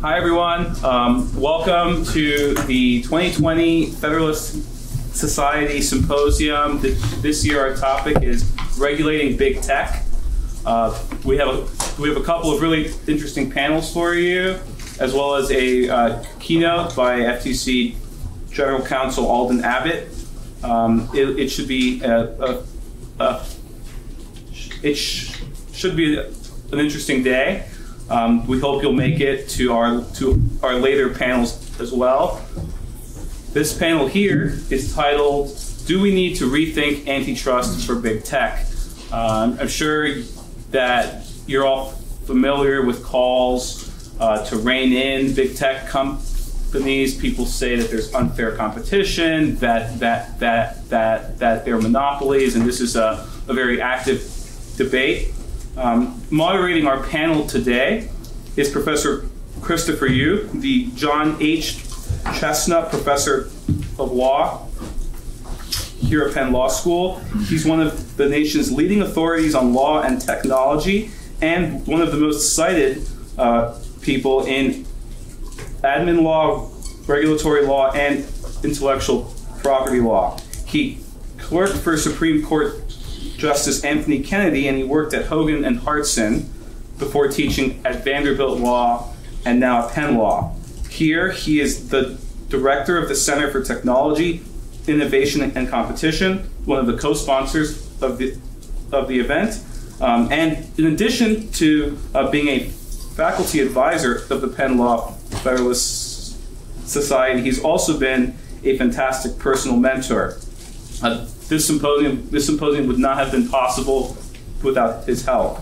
Hi, everyone. Welcome to the 2020 Federalist Society Symposium. This year, our topic is regulating big tech. We have a couple of really interesting panels for you, as well as a keynote by FTC General Counsel Alden Abbott. It should be an interesting day. We hope you'll make it to our later panels as well. This panel here is titled, "Do We Need to Rethink Antitrust for Big Tech?" I'm sure that you're all familiar with calls to rein in big tech companies. People say that there's unfair competition, that they're monopolies, and this is a very active debate. Moderating our panel today is Professor Christopher Yu, the John H. Chestnut Professor of Law here at Penn Law School. He's one of the nation's leading authorities on law and technology, and one of the most cited people in admin law, regulatory law, and intellectual property law. He clerked for Supreme Court Justice Anthony Kennedy, and he worked at Hogan and Hartson before teaching at Vanderbilt Law and now at Penn Law. Here, he is the director of the Center for Technology, Innovation, and Competition, one of the co-sponsors of the event. And in addition to being a faculty advisor of the Penn Law Federalist Society, he's also been a fantastic personal mentor. This symposium would not have been possible without his help.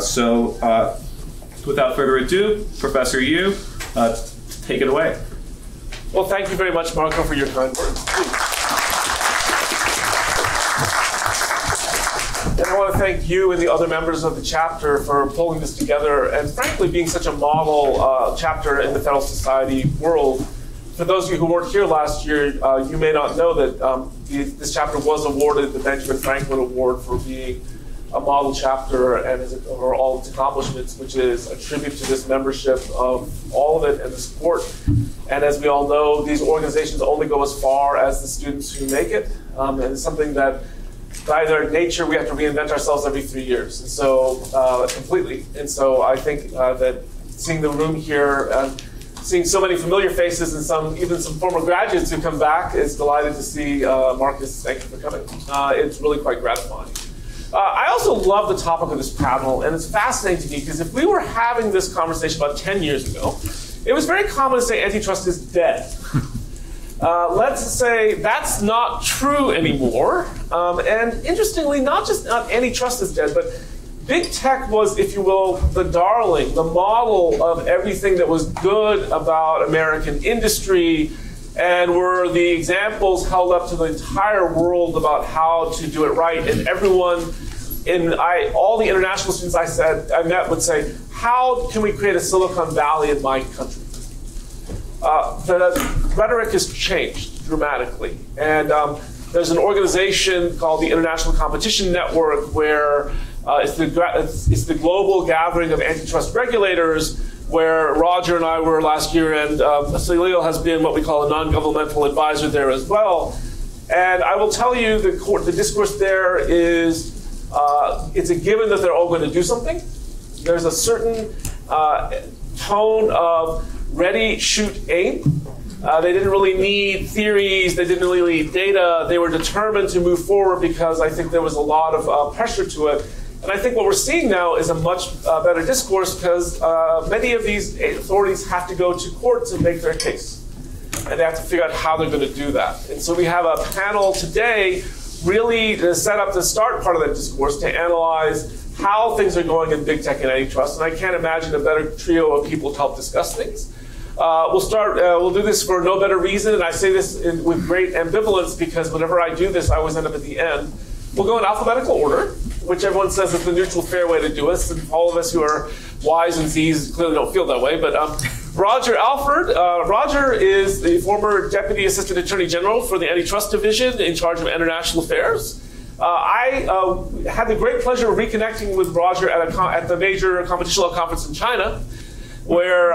So without further ado, Professor Yu, take it away. Well, thank you very much, Marco, for your kind words. And I want to thank you and the other members of the chapter for pulling this together and, frankly, being such a model chapter in the Federalist Society world. For those of you who weren't here last year, you may not know that this chapter was awarded the Benjamin Franklin Award for being a model chapter and his overall accomplishments, which is a tribute to this membership of all of it and the support. And as we all know, these organizations only go as far as the students who make it. And it's something that, by their nature, we have to reinvent ourselves every 3 years. And so, completely. And so I think that seeing the room here, seeing so many familiar faces and even some former graduates who come back, is delighted to see. Marcus, thank you for coming. It's really quite gratifying. I also love the topic of this panel, and it's fascinating to me because if we were having this conversation about 10 years ago, it was very common to say antitrust is dead. Let's say that's not true anymore. And interestingly, not antitrust is dead, but big tech was, if you will, the darling, the model of everything that was good about American industry, and were the examples held up to the entire world about how to do it right. And everyone, all the international students I met would say, how can we create a Silicon Valley in my country? The rhetoric has changed dramatically. And there's an organization called the International Competition Network where it's the global gathering of antitrust regulators, where Roger and I were last year, and Salil has been what we call a non-governmental advisor there as well. And I will tell you, the discourse there is, it's a given that they're all going to do something. There's a certain tone of ready, shoot, aim. They didn't really need theories, they didn't really need data. They were determined to move forward because I think there was a lot of pressure to it. And I think what we're seeing now is a much better discourse because many of these authorities have to go to court to make their case. And they have to figure out how they're going to do that. And so we have a panel today really to set up the start part of that discourse to analyze how things are going in big tech and antitrust. And I can't imagine a better trio of people to help discuss things. We'll do this for no better reason. And I say this with great ambivalence because whenever I do this, I always end up at the end. We'll go in alphabetical order, which everyone says is the neutral, fair way to do this, and all of us who are Y's and Z's clearly don't feel that way. But Roger Alford. Roger is the former Deputy Assistant Attorney General for the Antitrust Division in charge of international affairs. I had the great pleasure of reconnecting with Roger at the major competition law conference in China. where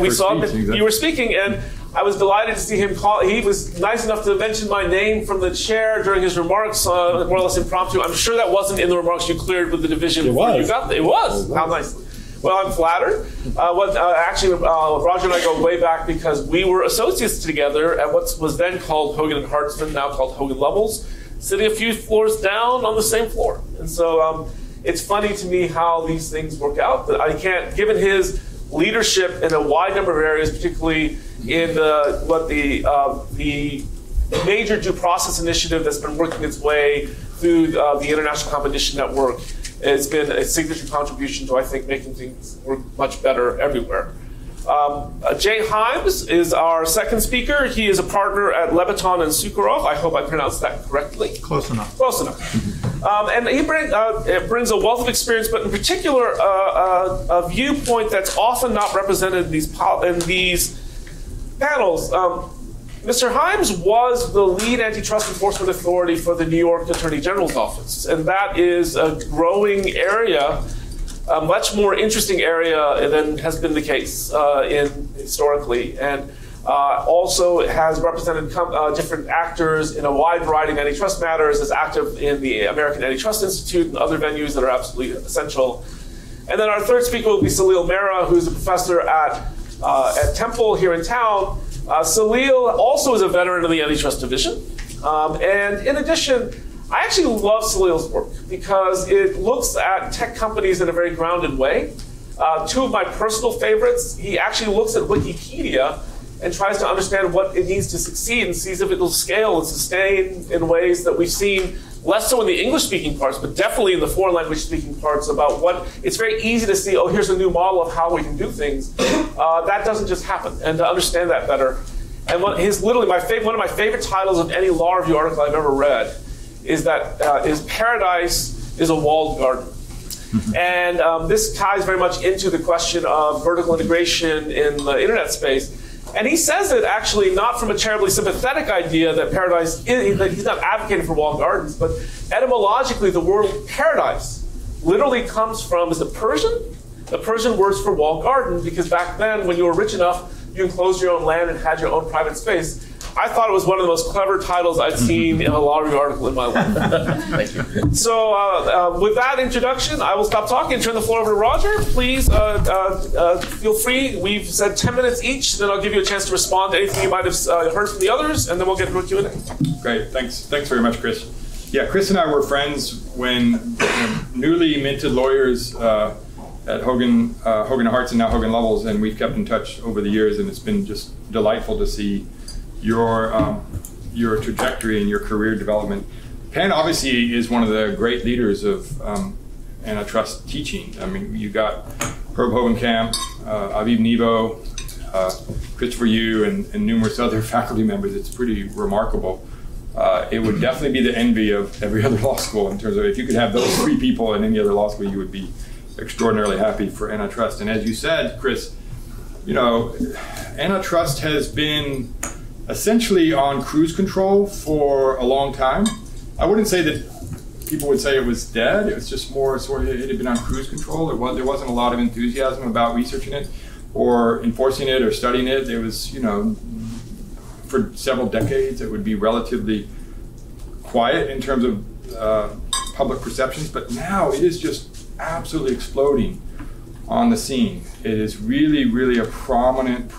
we saw him. Exactly. You were speaking, and I was delighted to see him call. He was nice enough to mention my name from the chair during his remarks, more or less impromptu. I'm sure that wasn't in the remarks you cleared with the division. It was. You got there. It was. How nice. Well, I'm flattered. Roger and I go way back because we were associates together at what was then called Hogan and Hartsman, now called Hogan Lovells, sitting a few floors down on the same floor. And so it's funny to me how these things work out. But I can't, given his leadership in a wide number of areas, particularly in the major due process initiative that's been working its way through the International Competition Network. It's been a signature contribution to, I think, making things work much better everywhere. Jay Himes is our second speaker. He is a partner at Leviton and Sukharov. I hope I pronounced that correctly. Close enough. Close enough. And he brings a wealth of experience, but in particular, a viewpoint that's often not represented in these panels. Mr. Himes was the lead antitrust enforcement authority for the New York Attorney General's office, and that is a growing area, a much more interesting area than has been the case historically, and also has represented different actors in a wide variety of antitrust matters, is active in the American Antitrust Institute and other venues that are absolutely essential. And then our third speaker will be Salil Mehra, who's a professor at Temple here in town. Salil also is a veteran of the Antitrust Division. And in addition, I actually love Salil's work because it looks at tech companies in a very grounded way. Two of my personal favorites, he actually looks at Wikipedia and tries to understand what it needs to succeed and sees if it will scale and sustain in ways that we've seen less so in the English-speaking parts, but definitely in the foreign language-speaking parts about what, it's very easy to see, oh, here's a new model of how we can do things. That doesn't just happen, and to understand that better. And one of my favorite titles of any law review article I've ever read is that paradise is a walled garden. And this ties very much into the question of vertical integration in the internet space. And he says it actually not from a terribly sympathetic idea that paradise is, that he's not advocating for walled gardens, but etymologically the word paradise literally comes from, is it Persian? The Persian words for walled garden, because back then when you were rich enough, you enclosed your own land and had your own private space. I thought it was one of the most clever titles I've seen in a law review article in my life. Thank you. So with that introduction, I will stop talking and turn the floor over to Roger. Please feel free. We've said 10 minutes each. Then I'll give you a chance to respond to anything you might have heard from the others, and then we'll get to a Q&A. Great. Thanks very much, Chris. Yeah, Chris and I were friends when newly minted lawyers at Hogan Harts and now Hogan Lovells, and we've kept in touch over the years, and it's been just delightful to see your trajectory and your career development. Penn obviously is one of the great leaders of antitrust teaching. I mean, you got Herb Hogenkamp, Aviv Nebo, Christopher Yu, and numerous other faculty members. It's pretty remarkable. It would definitely be the envy of every other law school in terms of if you could have those three people in any other law school, you would be extraordinarily happy for antitrust. And as you said, Chris, you know, antitrust has been essentially on cruise control for a long time. I wouldn't say that people would say it was dead. It was just more sort of, it had been on cruise control. There wasn't a lot of enthusiasm about researching it or enforcing it or studying it. There was, you know, for several decades, it would be relatively quiet in terms of public perceptions. But now it is just absolutely exploding on the scene. It is really, really a prominent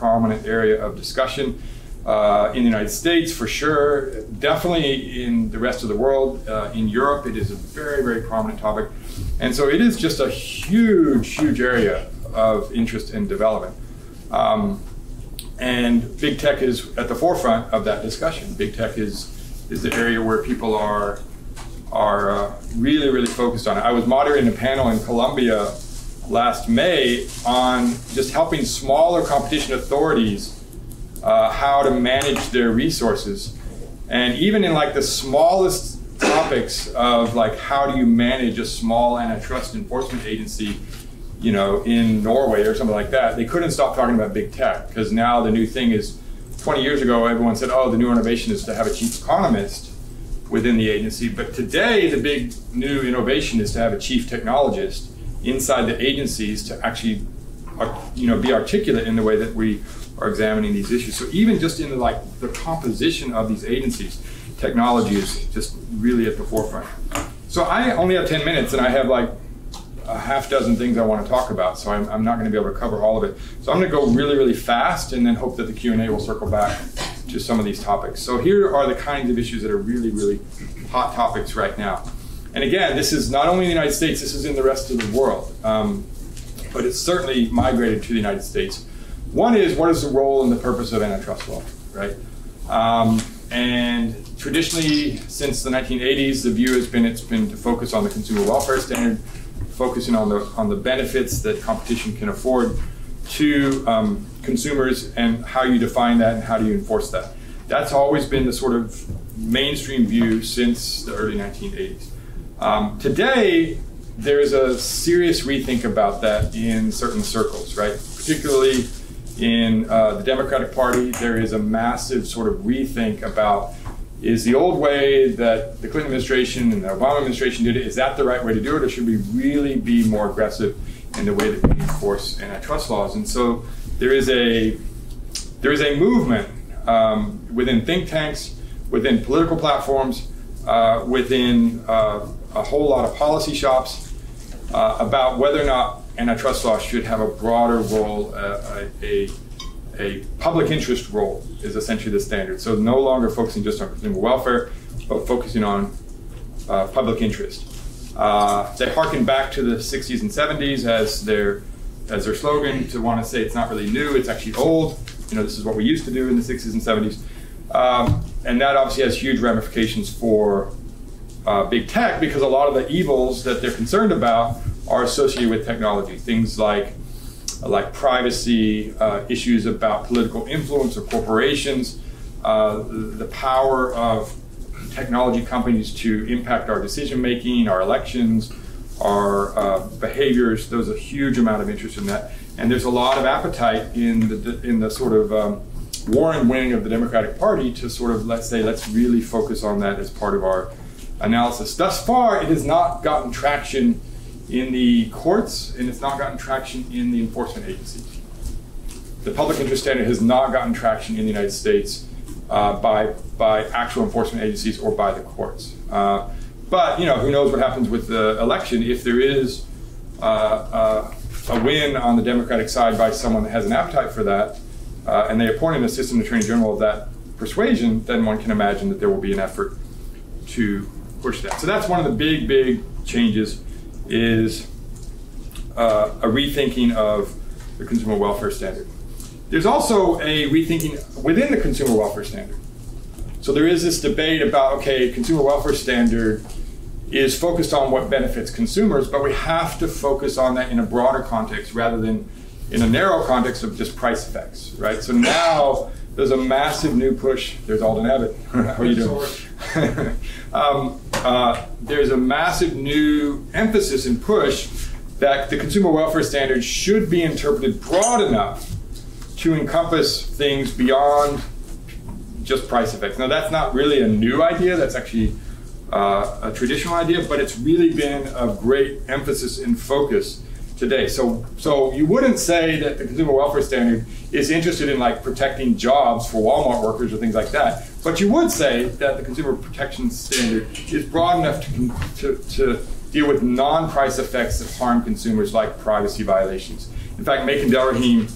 area of discussion. In the United States, for sure, definitely in the rest of the world, in Europe, it is a very, very prominent topic. And so it is just a huge area of interest and development. And big tech is at the forefront of that discussion. Big tech is the area where people are really focused on it. I was moderating a panel in Colombia last May on just helping smaller competition authorities how to manage their resources, and even in like the smallest topics of like how do you manage a small antitrust enforcement agency, you know, in Norway or something like that, they couldn't stop talking about big tech because now the new thing is, 20 years ago everyone said, oh, the new innovation is to have a chief economist within the agency, but today the big new innovation is to have a chief technologist inside the agencies to actually be articulate in the way that we are examining these issues. So even just in the, the composition of these agencies, technology is just really at the forefront. So I only have 10 minutes and I have like a half dozen things I want to talk about, so I'm not going to be able to cover all of it. So I'm going to go really, really fast and then hope that the Q&A will circle back to some of these topics. So here are the kinds of issues that are really, really hot topics right now. And again, this is not only in the United States, this is in the rest of the world, but it's certainly migrated to the United States. One is, what is the role and the purpose of antitrust law, right? And traditionally, since the 1980s, the view has been it's been to focus on the consumer welfare standard, focusing on the benefits that competition can afford to consumers, and how you define that and how do you enforce that. That's always been the sort of mainstream view since the early 1980s. Today, there's a serious rethink about that in certain circles, right? Particularly in the Democratic Party, there is a massive sort of rethink about, is the old way that the Clinton administration and the Obama administration did it, is that the right way to do it, or should we really be more aggressive in the way that we enforce antitrust laws? And so there is a movement within think tanks, within political platforms, within a whole lot of policy shops about whether or not antitrust law should have a broader role, a public interest role is essentially the standard. So no longer focusing just on consumer welfare, but focusing on public interest. They harken back to the 60s and 70s as their slogan to want to say it's not really new, it's actually old. You know, this is what we used to do in the 60s and 70s. And that obviously has huge ramifications for big tech, because a lot of the evils that they're concerned about are associated with technology. Things like privacy, issues about political influence of corporations, the power of technology companies to impact our decision-making, our elections, our behaviors. There's a huge amount of interest in that. And there's a lot of appetite in the sort of Warren wing of the Democratic Party to sort of, let's really focus on that as part of our analysis. Thus far, it has not gotten traction in the courts, and it's not gotten traction in the enforcement agencies. The public interest standard has not gotten traction in the United States by actual enforcement agencies or by the courts. But you know, who knows what happens with the election if there is a win on the Democratic side by someone that has an appetite for that, and they appoint an assistant attorney general of that persuasion, then one can imagine that there will be an effort to push that. So that's one of the big, big changes, is a rethinking of the consumer welfare standard. There's also a rethinking within the consumer welfare standard. So there is this debate about, okay, consumer welfare standard is focused on what benefits consumers, but we have to focus on that in a broader context rather than in a narrow context of just price effects, right? So now there's a massive new push. There's Alden Abbott. How are you doing? There's a massive new emphasis and push that the consumer welfare standards should be interpreted broad enough to encompass things beyond just price effects. Now, that's not really a new idea. That's actually a traditional idea, but it's really been of great emphasis and focus today. So you wouldn't say that the consumer welfare standard is interested in protecting jobs for Walmart workers or things like that, but you would say that the consumer protection standard is broad enough to deal with non-price effects that harm consumers, like privacy violations. In fact, Macon Delrahim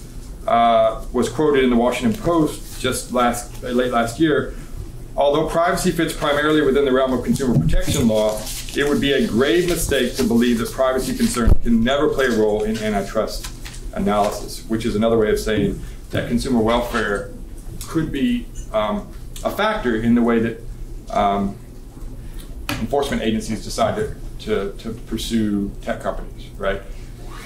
was quoted in the Washington Post just late last year. Although privacy fits primarily within the realm of consumer protection law, it would be a grave mistake to believe that privacy concerns can never play a role in antitrust analysis, which is another way of saying that consumer welfare could be a factor in the way that enforcement agencies decide to pursue tech companies, right?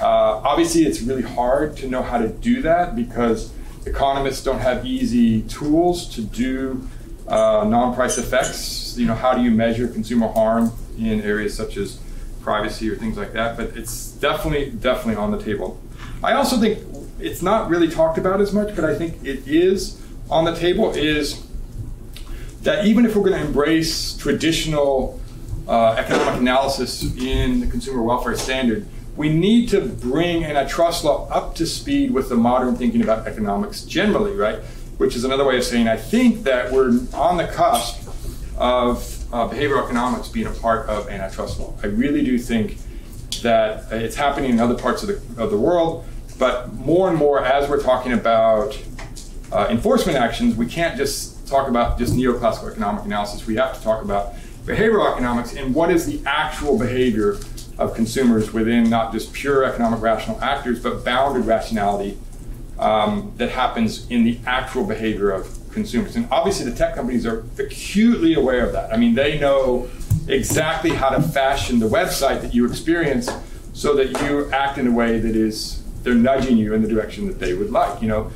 Obviously, it's really hard to know how to do that because economists don't have easy tools to do non-price effects. You know, how do you measure consumer harm in areas such as privacy or things like that? But it's definitely on the table. I also think it's not really talked about as much, but I think it is on the table, is that even if we're going to embrace traditional economic analysis in the consumer welfare standard, We need to bring antitrust law up to speed with the modern thinking about economics generally, right? Which is another way of saying I think that we're on the cusp of behavioral economics being a part of antitrust law. I really do think that it's happening in other parts of the world, but more and more as we're talking about enforcement actions, we can't just talk about just neoclassical economic analysis. We have to talk about behavioral economics and what is the actual behavior of consumers within not just pure economic rational actors, but bounded rationality that happens in the actual behavior of consumers. And obviously the tech companies are acutely aware of that. I mean, they know exactly how to fashion the website that you experience so that you act in a way that is, they're nudging you in the direction that they would like. You know,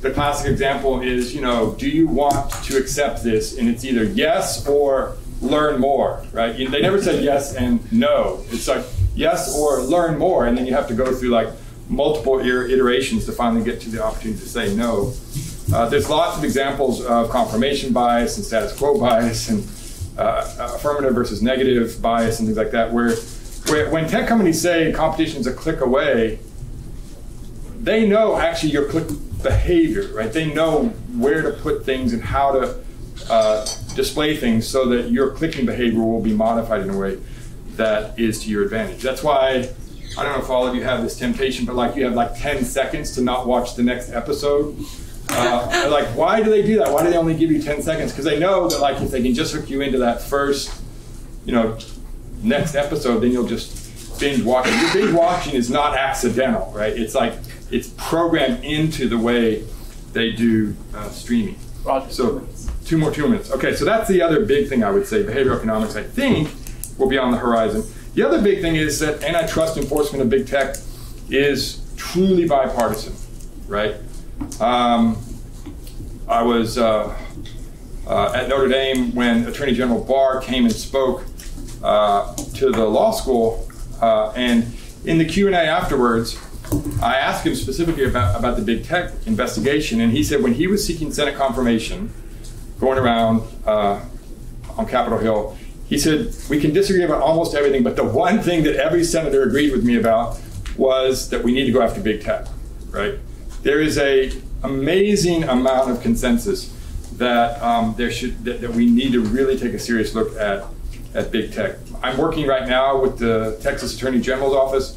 the classic example is, you know, do you want to accept this? And it's either yes or learn more, right? They never said yes and no. It's like yes or learn more, and then you have to go through like multiple iterations to finally get to the opportunity to say no. There's lots of examples of confirmation bias and status quo bias and affirmative versus negative bias and things like that, where when tech companies say competition's a click away, they know actually your click behavior, right? They know where to put things and how to display things so that your clicking behavior will be modified in a way that is to your advantage. That's why, I don't know if all of you have this temptation, but like you have like 10 seconds to not watch the next episode. Like, why do they do that? Why do they only give you 10 seconds? Because they know that like if they can just hook you into that first, you know, next episode, then you'll just binge watching. Your binge watching is not accidental, right? It's like, it's programmed into the way they do streaming. So, two more minutes. Okay, so that's the other big thing I would say. Behavioral economics, I think, will be on the horizon. The other big thing is that antitrust enforcement of big tech is truly bipartisan, right? I was at Notre Dame when Attorney General Barr came and spoke to the law school, and in the Q&A afterwards, I asked him specifically about the big tech investigation, and he said when he was seeking Senate confirmation, going around on Capitol Hill, he said, we can disagree about almost everything, but the one thing that every senator agreed with me about was that we need to go after big tech, right? There is an amazing amount of consensus that we need to really take a serious look at big tech. I'm working right now with the Texas Attorney General's office.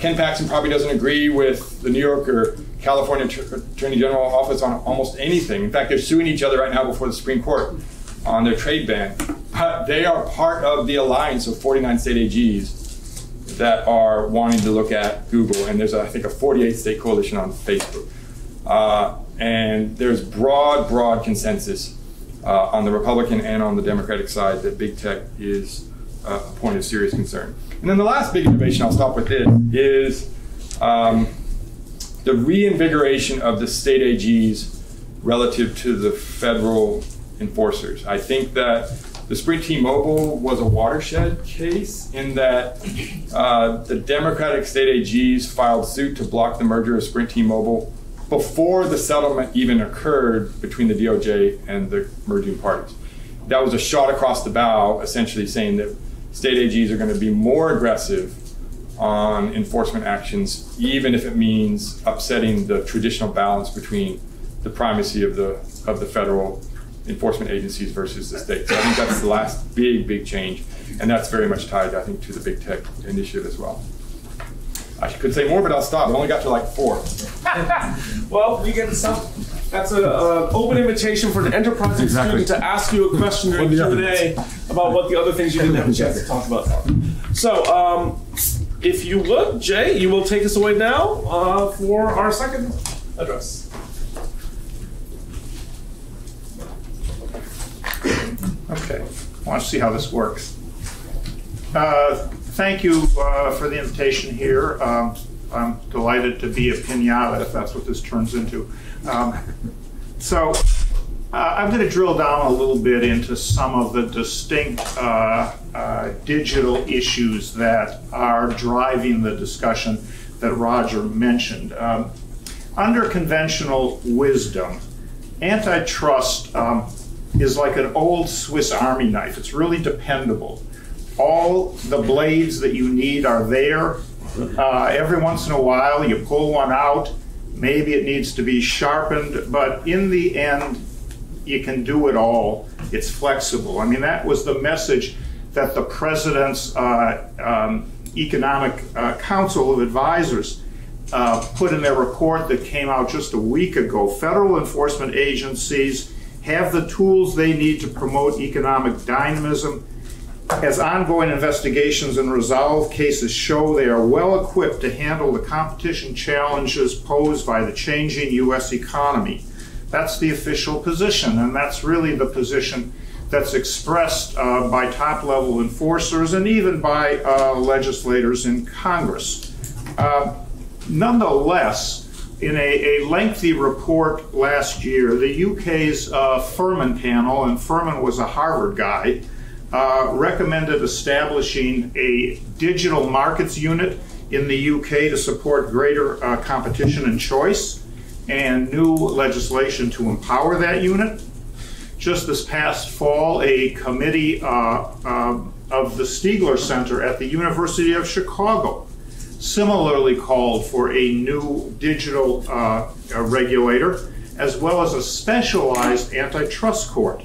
Ken Paxton probably doesn't agree with the New York or California Attorney General office on almost anything. In fact, they're suing each other right now before the Supreme Court on their trade ban. But they are part of the alliance of 49 state AGs that are wanting to look at Google. And there's, I think, a 48-state coalition on Facebook. And there's broad consensus on the Republican and on the Democratic side that big tech is a point of serious concern. And then the last big innovation, I'll stop with this, is the reinvigoration of the state AGs relative to the federal enforcers. I think that the Sprint T-Mobile was a watershed case in that the Democratic state AGs filed suit to block the merger of Sprint T-Mobile before the settlement even occurred between the DOJ and the merging parties. That was a shot across the bow, essentially saying that state AGs are going to be more aggressive on enforcement actions, even if it means upsetting the traditional balance between the primacy of the federal enforcement agencies versus the states. So I think that's the last big change, and that's very much tied, I think, to the big tech initiative as well. I could say more, but I'll stop. I only got to like 4. Well, we can stop. That's an open invitation for an enterprise student to ask you a question during Q&A about what the other things you didn't have a chance to talk about. So, if you would, Jay, you will take us away now for our second address. Okay, I want to see how this works. Thank you for the invitation here. I'm delighted to be a pinata, if that's what this turns into. I'm going to drill down a little bit into some of the distinct digital issues that are driving the discussion that Roger mentioned. Under conventional wisdom, antitrust is like an old Swiss Army knife. It's really dependable. all the blades that you need are there. Every once in a while, you pull one out. Maybe it needs to be sharpened, but in the end, you can do it all. It's flexible. I mean, that was the message that the president's Economic Council of Advisors put in their report that came out just a week ago. Federal enforcement agencies have the tools they need to promote economic dynamism. As ongoing investigations and resolved cases show, they are well equipped to handle the competition challenges posed by the changing U.S. economy. That's the official position, and that's really the position that's expressed by top-level enforcers and even by legislators in Congress. Nonetheless, in a lengthy report last year, the UK's Furman panel, and Furman was a Harvard guy, recommended establishing a digital markets unit in the UK to support greater competition and choice, and new legislation to empower that unit. Just this past fall, a committee of the Stiegler Center at the University of Chicago similarly called for a new digital regulator, as well as a specialized antitrust court.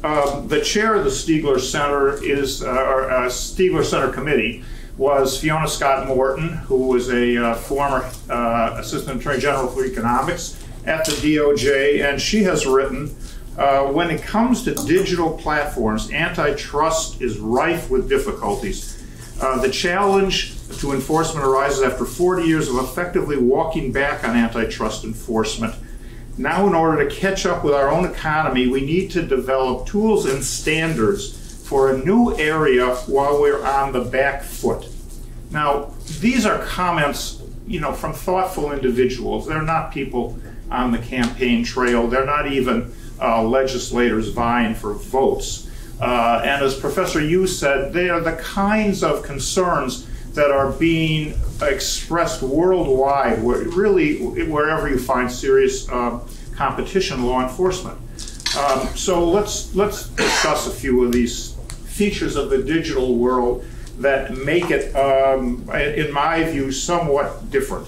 The chair of the Stiegler Center is, Stiegler Center Committee was Fiona Scott-Morton, who was a former Assistant Attorney General for Economics at the DOJ, and she has written, when it comes to digital platforms, antitrust is rife with difficulties. The challenge to enforcement arises after 40 years of effectively walking back on antitrust enforcement. Now, in order to catch up with our own economy, we need to develop tools and standards for a new area while we're on the back foot. Now, these are comments, you know, from thoughtful individuals. They're not people on the campaign trail. They're not even legislators vying for votes. And as Professor Yu said, they are the kinds of concerns that are being expressed worldwide, really wherever you find serious competition law enforcement. So let's discuss a few of these features of the digital world that make it, in my view, somewhat different.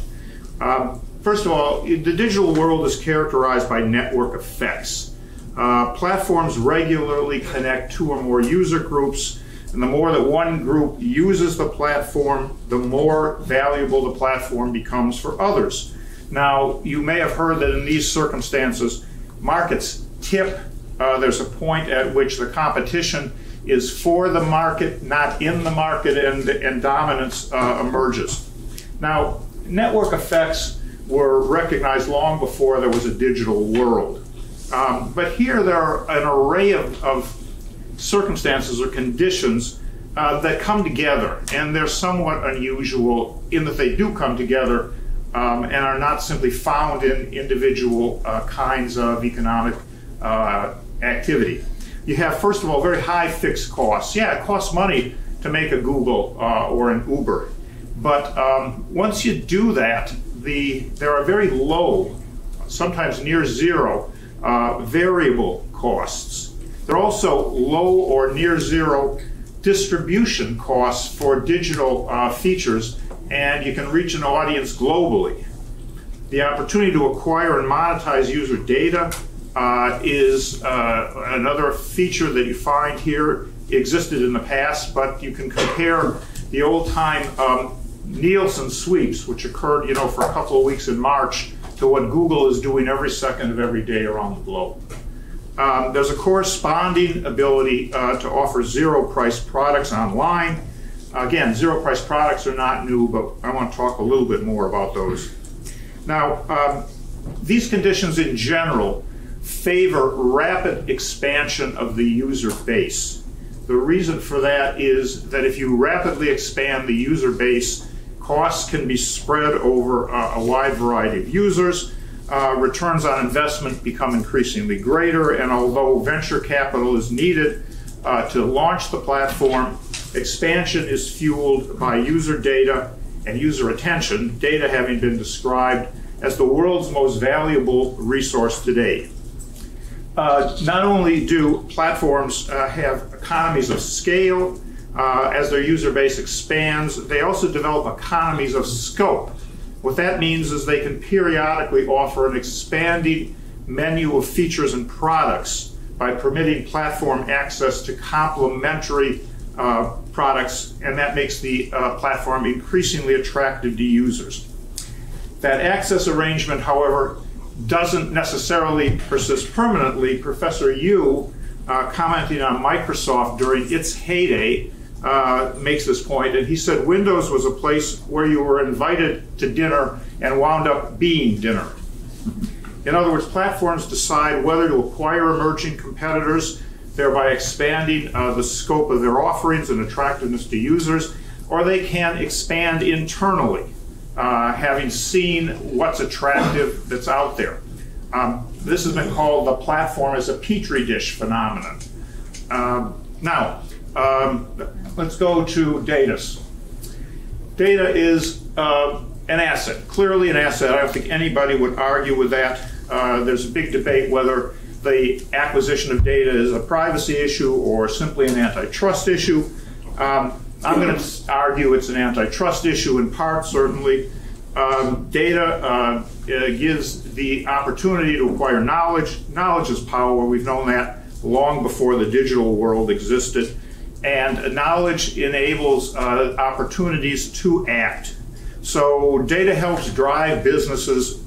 First of all, the digital world is characterized by network effects. Platforms regularly connect two or more user groups, and the more that one group uses the platform, the more valuable the platform becomes for others. Now, you may have heard that in these circumstances, markets tip. There's a point at which the competition is for the market, not in the market, and dominance emerges. Now, network effects were recognized long before there was a digital world. But here there are an array of circumstances or conditions that come together, and they're somewhat unusual in that they do come together and are not simply found in individual kinds of economic activity. You have, first of all, very high fixed costs. Yeah, it costs money to make a Google or an Uber, but once you do that, there are very low, sometimes near zero, variable costs. There are also low or near zero distribution costs for digital features, and you can reach an audience globally. The opportunity to acquire and monetize user data is another feature that you find here. It existed in the past, but you can compare the old-time Nielsen sweeps, which occurred, you know, for a couple of weeks in March, to what Google is doing every second of every day around the globe. There's a corresponding ability to offer zero-price products online. Again, zero-price products are not new, but I want to talk a little bit more about those. Now, these conditions in general favor rapid expansion of the user base. The reason for that is that if you rapidly expand the user base, costs can be spread over a wide variety of users. Returns on investment become increasingly greater, and although venture capital is needed to launch the platform, expansion is fueled by user data and user attention, data having been described as the world's most valuable resource today. Not only do platforms have economies of scale, as their user base expands. They also develop economies of scope. What that means is they can periodically offer an expanded menu of features and products by permitting platform access to complementary products, and that makes the platform increasingly attractive to users. That access arrangement, however, doesn't necessarily persist permanently. Professor Yu, commenting on Microsoft during its heyday, makes this point, and he said Windows was a place where you were invited to dinner and wound up being dinner. In other words, platforms decide whether to acquire emerging competitors, thereby expanding the scope of their offerings and attractiveness to users, or they can expand internally, having seen what's attractive that's out there. This has been called the platform as a petri dish phenomenon. Now, let's go to data. Data is an asset, clearly an asset. I don't think anybody would argue with that. There's a big debate whether the acquisition of data is a privacy issue or simply an antitrust issue. I'm going to argue it's an antitrust issue in part, certainly. Data gives the opportunity to acquire knowledge. Knowledge is power. We've known that long before the digital world existed. And knowledge enables opportunities to act. So data helps drive businesses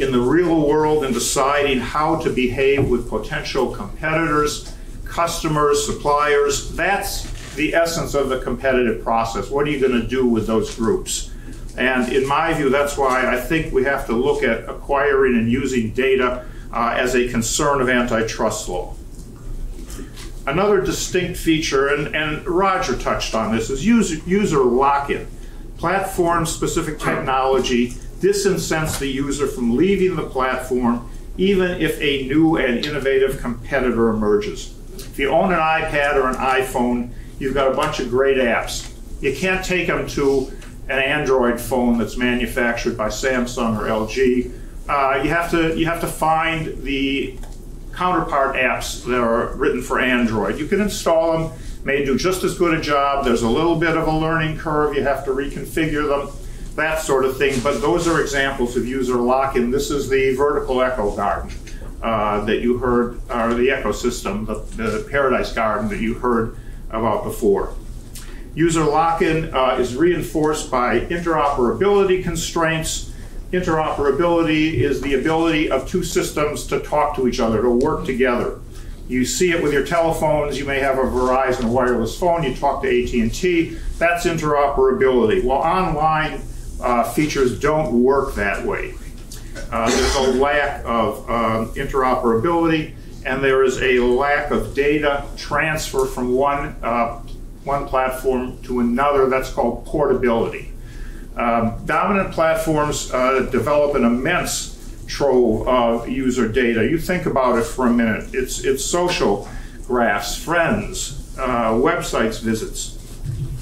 in the real world in deciding how to behave with potential competitors, customers, suppliers. That's the essence of the competitive process. What are you going to do with those groups? And in my view, that's why I think we have to look at acquiring and using data as a concern of antitrust law. Another distinct feature, and Roger touched on this, is user lock-in. Platform-specific technology disincents the user from leaving the platform, even if a new and innovative competitor emerges. If you own an iPad or an iPhone, you've got a bunch of great apps. You can't take them to an Android phone that's manufactured by Samsung or LG. You have to find the counterpart apps that are written for Android. You can install them. May do just as good a job. There's a little bit of a learning curve. You have to reconfigure them, that sort of thing. But those are examples of user lock-in. This is the vertical echo garden that you heard, or the ecosystem, the paradise garden that you heard about before. User lock-in is reinforced by interoperability constraints. Interoperability is the ability of two systems to talk to each other, to work together. You see it with your telephones. You may have a Verizon wireless phone. You talk to AT&T. That's interoperability. Well, online features don't work that way. There's a lack of interoperability, and there is a lack of data transfer from one platform to another. That's called portability. Dominant platforms develop an immense trove of user data. You think about it for a minute. It's social graphs, friends, websites visits,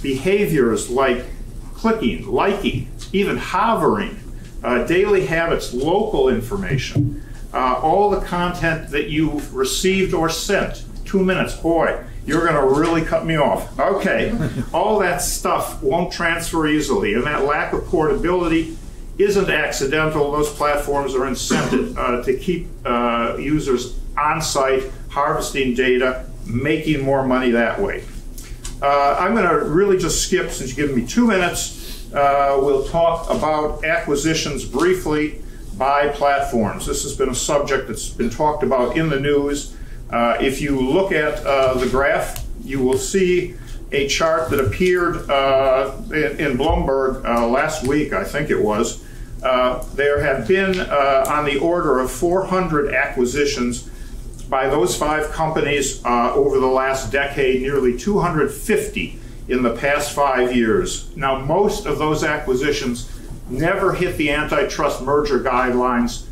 behaviors like clicking, liking, even hovering, daily habits, local information, all the content that you've received or sent. 2 minutes, boy, you're going to really cut me off. Okay, all that stuff won't transfer easily, and that lack of portability isn't accidental. Those platforms are incented to keep users on site, harvesting data, making more money that way. I'm going to really just skip, since you've given me 2 minutes, we'll talk about acquisitions briefly by platforms. This has been a subject that's been talked about in the news. If you look at the graph, you will see a chart that appeared in Bloomberg last week, I think it was. There have been on the order of 400 acquisitions by those five companies over the last decade, nearly 250 in the past 5 years. Now, most of those acquisitions never hit the antitrust merger guidelines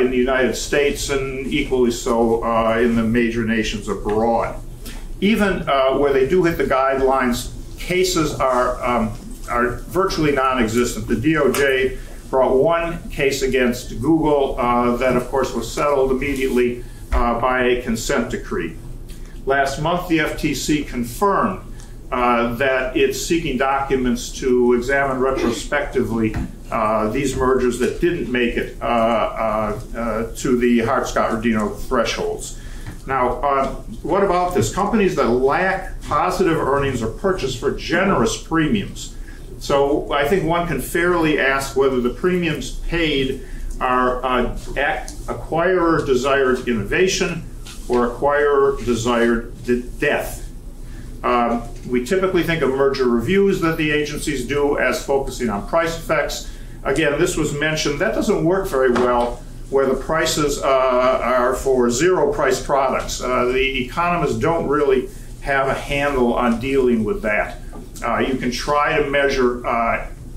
in the United States, and equally so in the major nations abroad. Even where they do hit the guidelines, cases are virtually non-existent. The DOJ brought one case against Google that, of course, was settled immediately by a consent decree. Last month, the FTC confirmed that it's seeking documents to examine retrospectively these mergers that didn't make it to the Hart-Scott-Rodino thresholds. Now, what about this? Companies that lack positive earnings are purchased for generous premiums. So I think one can fairly ask whether the premiums paid are acquirer-desired innovation or acquirer-desired death. We typically think of merger reviews that the agencies do as focusing on price effects. Again, this was mentioned. That doesn't work very well where the prices are for zero-price products. The economists don't really have a handle on dealing with that. You can try to measure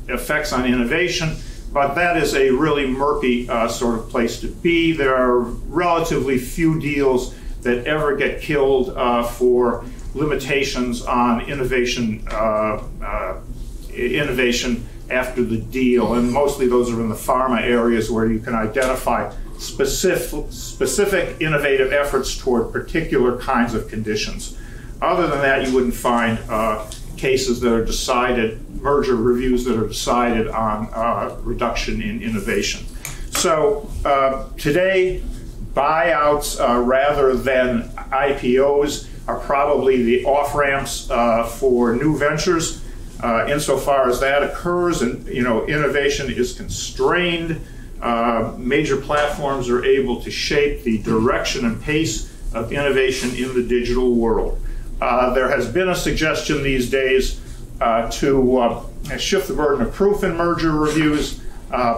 effects on innovation, but that is a really murky sort of place to be. There are relatively few deals that ever get killed for limitations on innovation, innovation after the deal, and mostly those are in the pharma areas where you can identify specific innovative efforts toward particular kinds of conditions. Other than that, you wouldn't find cases that are decided, merger reviews that are decided on reduction in innovation. So today, buyouts rather than IPOs are probably the off-ramps for new ventures insofar as that occurs, and innovation is constrained. Major platforms are able to shape the direction and pace of innovation in the digital world. There has been a suggestion these days to shift the burden of proof in merger reviews,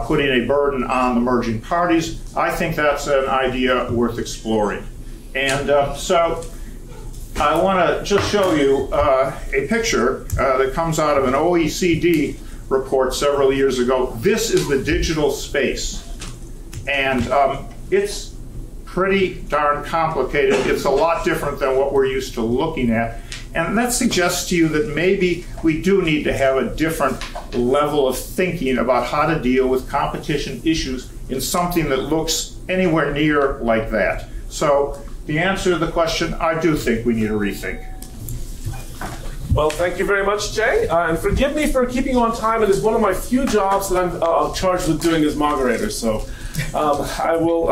putting a burden on the merging parties. I think that's an idea worth exploring. And so I want to just show you a picture that comes out of an OECD report several years ago. This is the digital space, and it's pretty darn complicated. It's a lot different than what we're used to looking at, and that suggests to you that maybe we do need to have a different level of thinking about how to deal with competition issues in something that looks anywhere near like that. So the answer to the question, I do think we need a rethink. Well, thank you very much, Jay. And forgive me for keeping you on time. It is one of my few jobs that I'm charged with doing as moderator. So I will,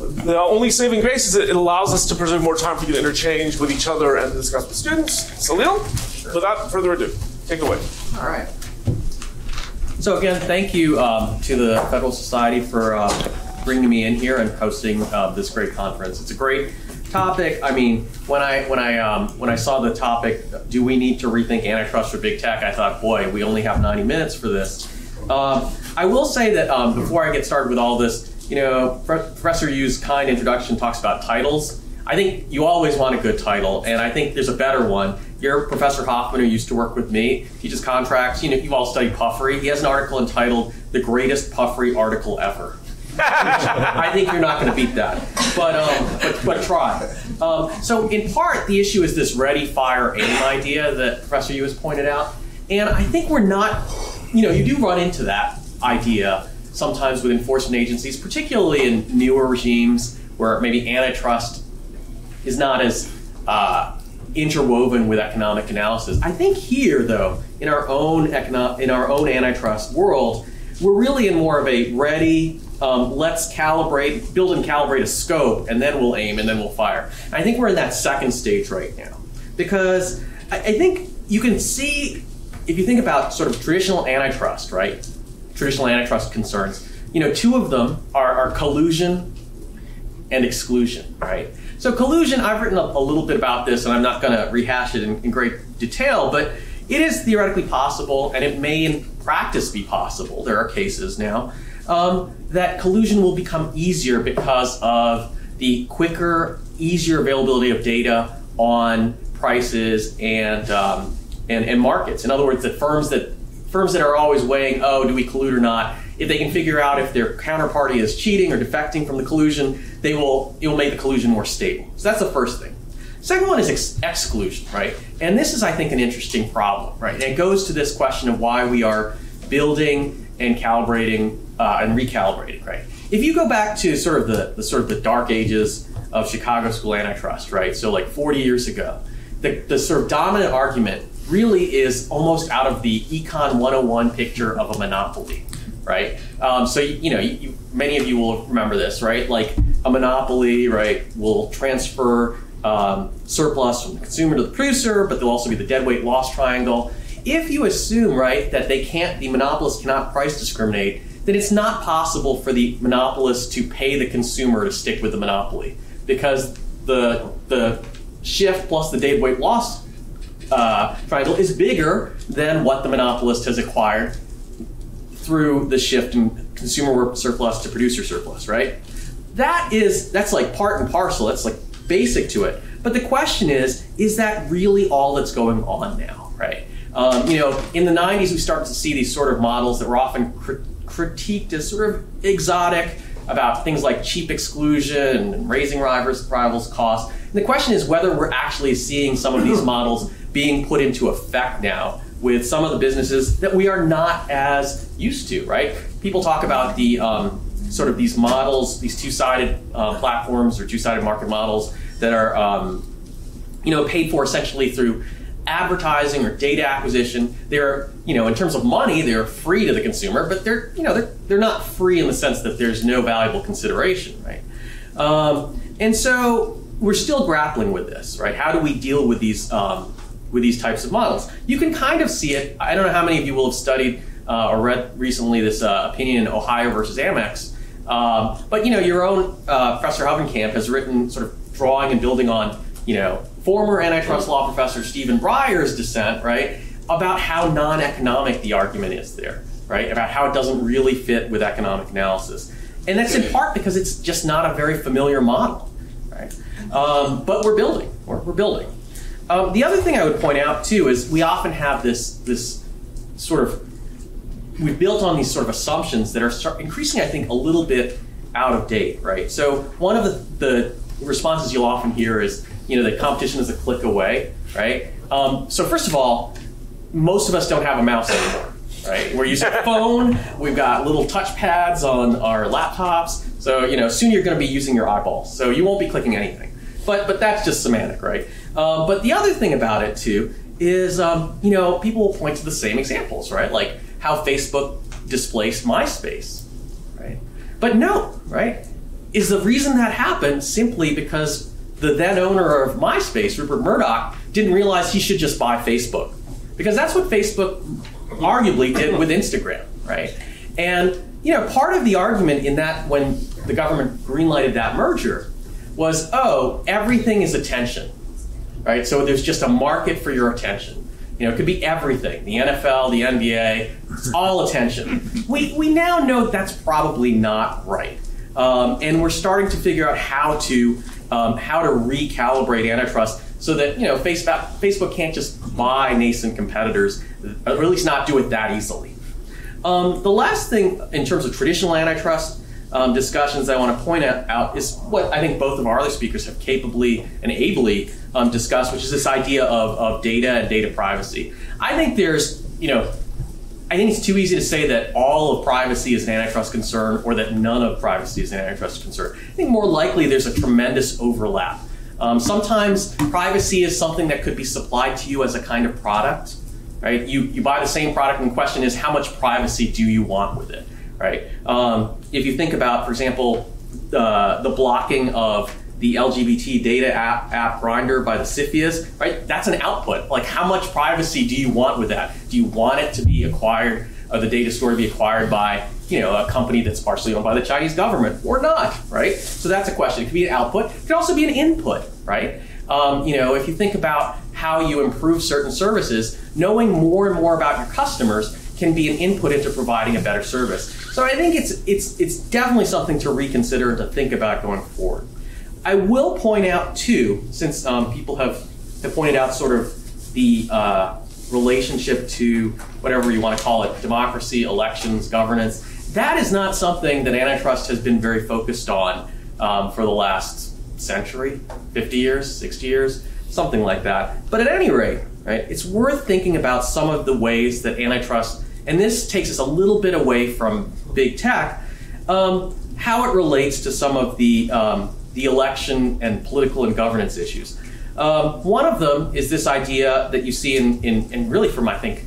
the only saving grace is it allows us to preserve more time for you to interchange with each other and discuss with students. Salil, sure. Without further ado, take it away. All right. So again, thank you to the Federalist Society for bringing me in here and hosting this great conference. It's a great topic. I mean, when I saw the topic, do we need to rethink antitrust for big tech? I thought, boy, we only have 90 minutes for this. I will say that before I get started with all this, Professor Yu's kind introduction talks about titles. I think you always want a good title, and I think there's a better one. You're Professor Hoffman, who used to work with me. He just contracts. You've all studied puffery. He has an article entitled "The Greatest Puffery Article Ever." I think you're not going to beat that, but try. So in part, the issue is this ready, fire, aim idea that Professor Yu has pointed out. And I think we're not, you do run into that idea sometimes with enforcement agencies, particularly in newer regimes where maybe antitrust is not as interwoven with economic analysis. I think here, though, in our own, antitrust world, we're really in more of a ready, let's calibrate, build and calibrate a scope, and then we'll aim, and then we'll fire. I think we're in that second stage right now, because I think you can see, if you think about sort of traditional antitrust, right? Traditional antitrust concerns, two of them are collusion and exclusion, right? So collusion, I've written a little bit about this, and I'm not going to rehash it in great detail, but it is theoretically possible, and it may in practice be possible. There are cases now that collusion will become easier because of the quicker, easier availability of data on prices and markets. In other words, the firms that are always weighing, oh, do we collude or not? If they can figure out if their counterparty is cheating or defecting from the collusion, it will make the collusion more stable. So that's the first thing. Second one is exclusion, right? And this is, I think, an interesting problem, right? And it goes to this question of why we are building and calibrating and recalibrating, right? If you go back to sort of the dark ages of Chicago school antitrust, right? So like 40 years ago, the sort of dominant argument really is almost out of the Econ 101 picture of a monopoly, right? So, you know, many of you will remember this, right? Like a monopoly, right, will transfer surplus from the consumer to the producer, but there'll also be the deadweight loss triangle. If you assume, right, that they can't, the monopolist cannot price discriminate, then it's not possible for the monopolist to pay the consumer to stick with the monopoly, because the shift plus the deadweight loss triangle is bigger than what the monopolist has acquired through the shift in consumer surplus to producer surplus, right? That's like part and parcel, that's like basic to it. But the question is that really all that's going on now, right? You know, in the 90s, we started to see these sort of models that were often critiqued as sort of exotic about things like cheap exclusion and raising rivals' costs. And the question is whether we're actually seeing some of these models being put into effect now with some of the businesses that we are not as used to, right? People talk about the sort of these models, these two-sided platforms or two-sided market models that are, you know, paid for essentially through advertising or data acquisition. They're, you know, in terms of money, they're free to the consumer, but they're, you know, they're not free in the sense that there's no valuable consideration, right? And so we're still grappling with this, right? How do we deal with these types of models? You can kind of see it. I don't know how many of you will have studied or read recently this opinion in Ohio versus Amex, but you know, your own Professor Hovenkamp has written sort of drawing and building on, you know, former antitrust law professor Stephen Breyer's dissent, right, about how non-economic the argument is there, right, about how it doesn't really fit with economic analysis. And that's in part because it's just not a very familiar model, right? But we're building, the other thing I would point out too is we often have this sort of, we've built on these sort of assumptions that are increasingly, I think, a little bit out of date, right? So one of the responses you'll often hear is, you know, that competition is a click away, right? So first of all, most of us don't have a mouse anymore, right? We're using a phone, we've got little touch pads on our laptops, so, you know, soon you're gonna be using your eyeballs, so you won't be clicking anything. But that's just semantic, right? But the other thing about it too is, you know, people will point to the same examples, right? Like how Facebook displaced MySpace, right? But no, right? Is the reason that happened simply because the then owner of MySpace, Rupert Murdoch, didn't realize he should just buy Facebook? Because that's what Facebook arguably did with Instagram, right? And, you know, part of the argument in that when the government greenlighted that merger was, oh, everything is attention, right? So there's just a market for your attention. You know, it could be everything, the NFL, the NBA, it's all attention. We now know that's probably not right. And we're starting to figure out how to recalibrate antitrust so that, you know, Facebook can't just buy nascent competitors, or at least not do it that easily. The last thing in terms of traditional antitrust discussions I want to point out is what I think both of our other speakers have capably and ably discussed, which is this idea of data and data privacy. I think there's, you know, I think it's too easy to say that all of privacy is an antitrust concern or that none of privacy is an antitrust concern. I think more likely there's a tremendous overlap. Sometimes privacy is something that could be supplied to you as a kind of product, right? You buy the same product and the question is how much privacy do you want with it, right? If you think about, for example, the blocking of the LGBT data app Grindr by the CFIUS, right? That's an output. Like, how much privacy do you want with that? Do you want it to be acquired, or the data store to be acquired by, you know, a company that's partially owned by the Chinese government or not, right? So that's a question. It could be an output. It could also be an input, right? You know, if you think about how you improve certain services, knowing more and more about your customers can be an input into providing a better service. So I think it's definitely something to reconsider and to think about going forward. I will point out too, since people have pointed out sort of the relationship to whatever you want to call it, democracy, elections, governance, that is not something that antitrust has been very focused on for the last century, 50 years, 60 years, something like that. But at any rate, right, it's worth thinking about some of the ways that antitrust, and this takes us a little bit away from big tech, how it relates to some of the election and political and governance issues. One of them is this idea that you see in really from, I think,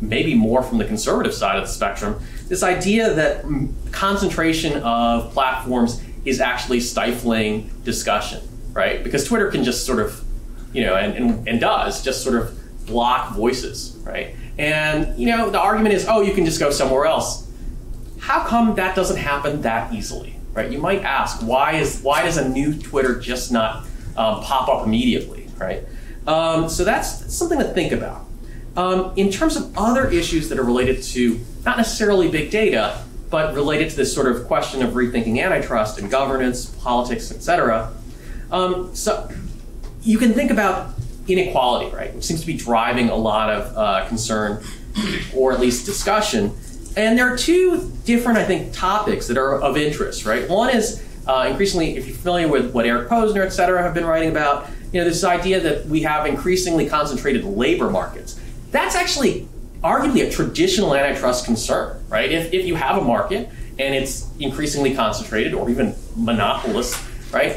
maybe more from the conservative side of the spectrum, this idea that concentration of platforms is actually stifling discussion, right? Because Twitter can just sort of, you know, and does just sort of block voices, right? And, you know, the argument is, oh, you can just go somewhere else. How come that doesn't happen that easily, right? You might ask, why does a new Twitter just not pop up immediately, right? So that's something to think about. In terms of other issues that are related to not necessarily big data, but related to this sort of question of rethinking antitrust and governance, politics, etc. So you can think about inequality, right, which seems to be driving a lot of concern, or at least discussion. And there are two different, I think, topics that are of interest, right? One is increasingly, if you're familiar with what Eric Posner, et cetera, have been writing about, you know, this idea that we have increasingly concentrated labor markets. That's actually arguably a traditional antitrust concern, right? If you have a market and it's increasingly concentrated or even monopolist, right?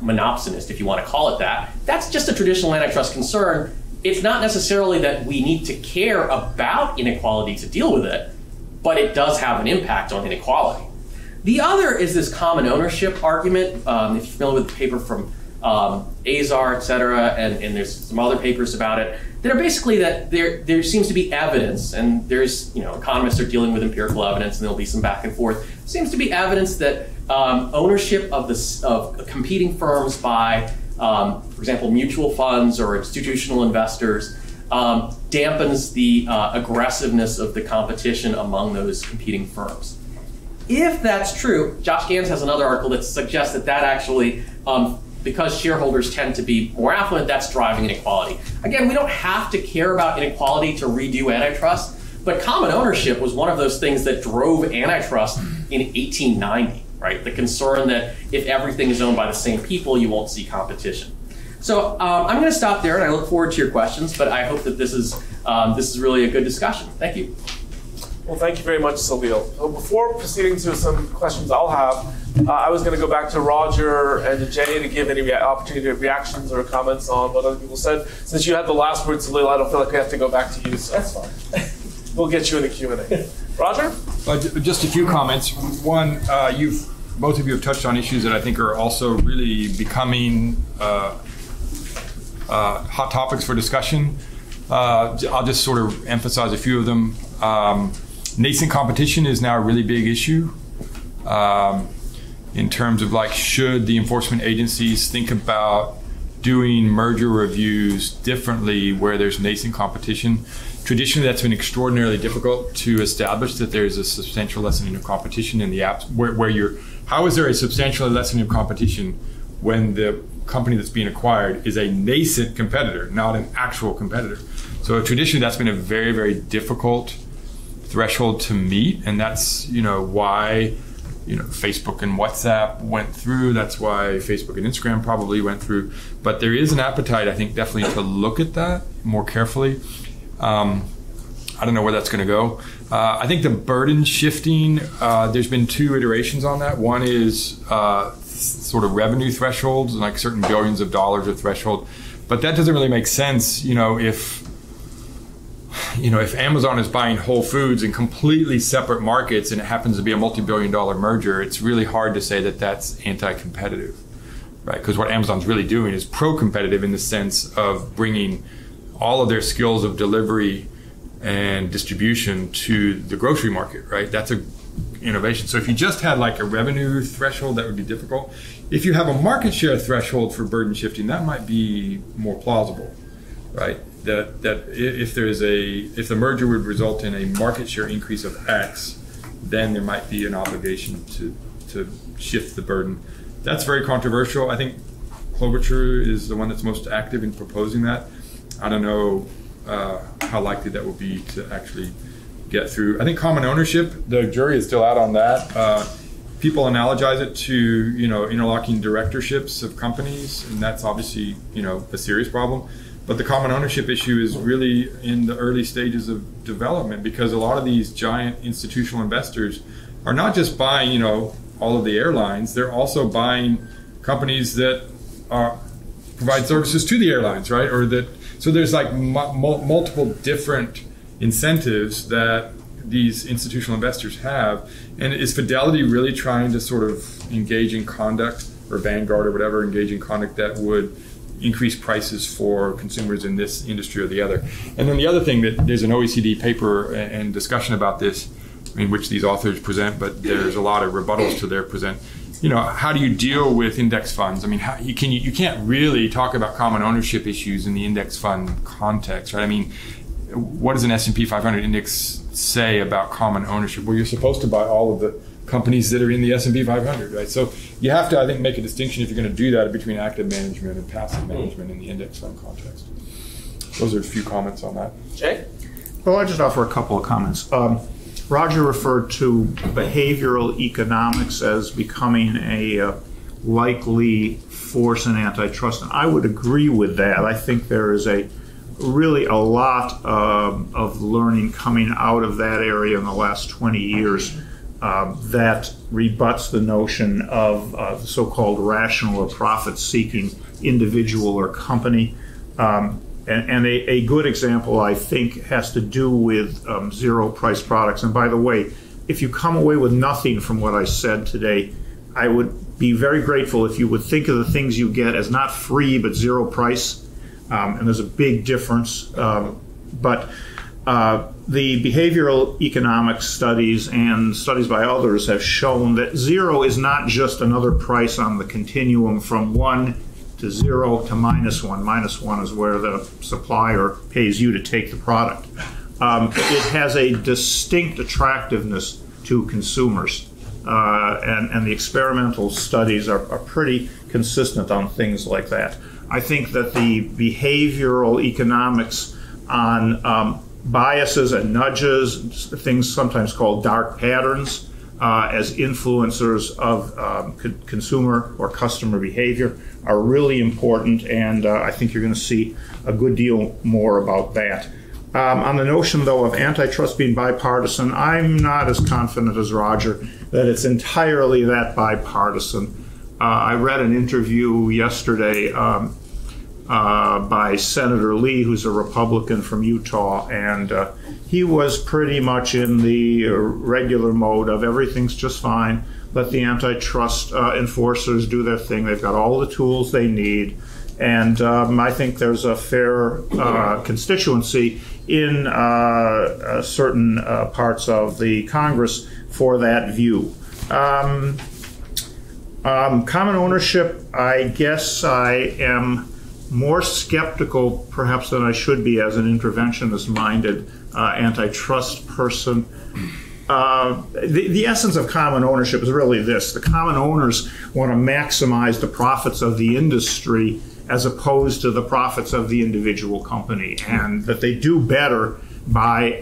Monopsonist, if you want to call it that, that's just a traditional antitrust concern. It's not necessarily that we need to care about inequality to deal with it, but it does have an impact on inequality. The other is this common ownership argument. If you're familiar with the paper from Azar, et cetera, and there's some other papers about it, that are basically that there seems to be evidence, and there's, you know, economists are dealing with empirical evidence, and there'll be some back and forth. Seems to be evidence that ownership of competing firms by, for example, mutual funds or institutional investors dampens the aggressiveness of the competition among those competing firms. If that's true, Josh Gans has another article that suggests that actually because shareholders tend to be more affluent, that's driving inequality. Again, we don't have to care about inequality to redo antitrust, but common ownership was one of those things that drove antitrust in 1890, right? The concern that if everything is owned by the same people, you won't see competition. So I'm gonna stop there, and I look forward to your questions, but I hope that this is really a good discussion. Thank you. Well, thank you very much, Salil. So before proceeding to some questions I'll have, I was going to go back to Roger and to Jay to give any opportunity to reactions or comments on what other people said. Since you had the last word, Salil, I don't feel like I have to go back to you. So that's fine. We'll get you in the Q&A. Roger? Just a few comments. One, both of you have touched on issues that I think are also really becoming hot topics for discussion. I'll just sort of emphasize a few of them. Nascent competition is now a really big issue in terms of, like, should the enforcement agencies think about doing merger reviews differently where there's nascent competition? Traditionally, that's been extraordinarily difficult to establish that there's a substantial lessening of competition in the apps. How is there a substantial lessening of competition when the company that's being acquired is a nascent competitor, not an actual competitor? So traditionally, that's been a very, very difficult threshold to meet, and that's, you know, why, you know, Facebook and WhatsApp went through. That's why Facebook and Instagram probably went through. But there is an appetite, I think, definitely to look at that more carefully. I don't know where that's going to go. I think the burden shifting, there's been two iterations on that. One is sort of revenue thresholds, like certain billions of dollars of threshold, but that doesn't really make sense, you know, if Amazon is buying Whole Foods in completely separate markets and it happens to be a multi-billion-dollar merger, it's really hard to say that that's anti-competitive, right? Because what Amazon's really doing is pro-competitive in the sense of bringing all of their skills of delivery and distribution to the grocery market, right? That's an innovation. So if you just had, like, a revenue threshold, that would be difficult. If you have a market share threshold for burden shifting, that might be more plausible, right? That if the merger would result in a market share increase of X, then there might be an obligation to shift the burden. That's very controversial. I think Klobuchar is the one that's most active in proposing that. I don't know how likely that will be to actually get through. I think common ownership, the jury is still out on that. People analogize it to, you know, interlocking directorships of companies, and that's obviously, you know, a serious problem. But the common ownership issue is really in the early stages of development, because a lot of these giant institutional investors are not just buying, you know, all of the airlines, they're also buying companies that are provide services to the airlines, right? Or that, so there's like multiple different incentives that these institutional investors have. And is Fidelity really trying to sort of engage in conduct, or Vanguard or whatever, engage in conduct that would increase prices for consumers in this industry or the other? And then the other thing, that there's an OECD paper and discussion about this in which these authors present, but there's a lot of rebuttals to their present. You know, how do you deal with index funds? I mean, how, you can't really talk about common ownership issues in the index fund context, right? I mean, what does an S&P 500 index say about common ownership? Well, you're supposed to buy all of the companies that are in the S&P 500, right? So you have to, I think, make a distinction if you're going to do that between active management and passive management in the index fund context. Those are a few comments on that. Jay? Well, I'll just offer a couple of comments. Roger referred to behavioral economics as becoming a likely force in antitrust, and I would agree with that. I think there is a really a lot of learning coming out of that area in the last 20 years that rebuts the notion of the so-called rational or profit-seeking individual or company. And a good example, I think, has to do with zero-price products. And by the way, if you come away with nothing from what I said today, I would be very grateful if you would think of the things you get as not free but zero price. And there's a big difference. But the behavioral economics studies and studies by others have shown that zero is not just another price on the continuum from one to zero to minus one. Minus one is where the supplier pays you to take the product. It has a distinct attractiveness to consumers. And the experimental studies are pretty consistent on things like that. I think that the behavioral economics on biases and nudges, things sometimes called dark patterns, as influencers of consumer or customer behavior are really important, and I think you're going to see a good deal more about that. On the notion, though, of antitrust being bipartisan, I'm not as confident as Roger that it's entirely that bipartisan. I read an interview yesterday by Senator Lee, who's a Republican from Utah, and he was pretty much in the regular mode of everything's just fine, let the antitrust enforcers do their thing, they've got all the tools they need. And I think there's a fair constituency in certain parts of the Congress for that view. Common ownership, I guess I am more skeptical perhaps than I should be as an interventionist-minded antitrust person. The essence of common ownership is really this. The common owners want to maximize the profits of the industry as opposed to the profits of the individual company, and that they do better by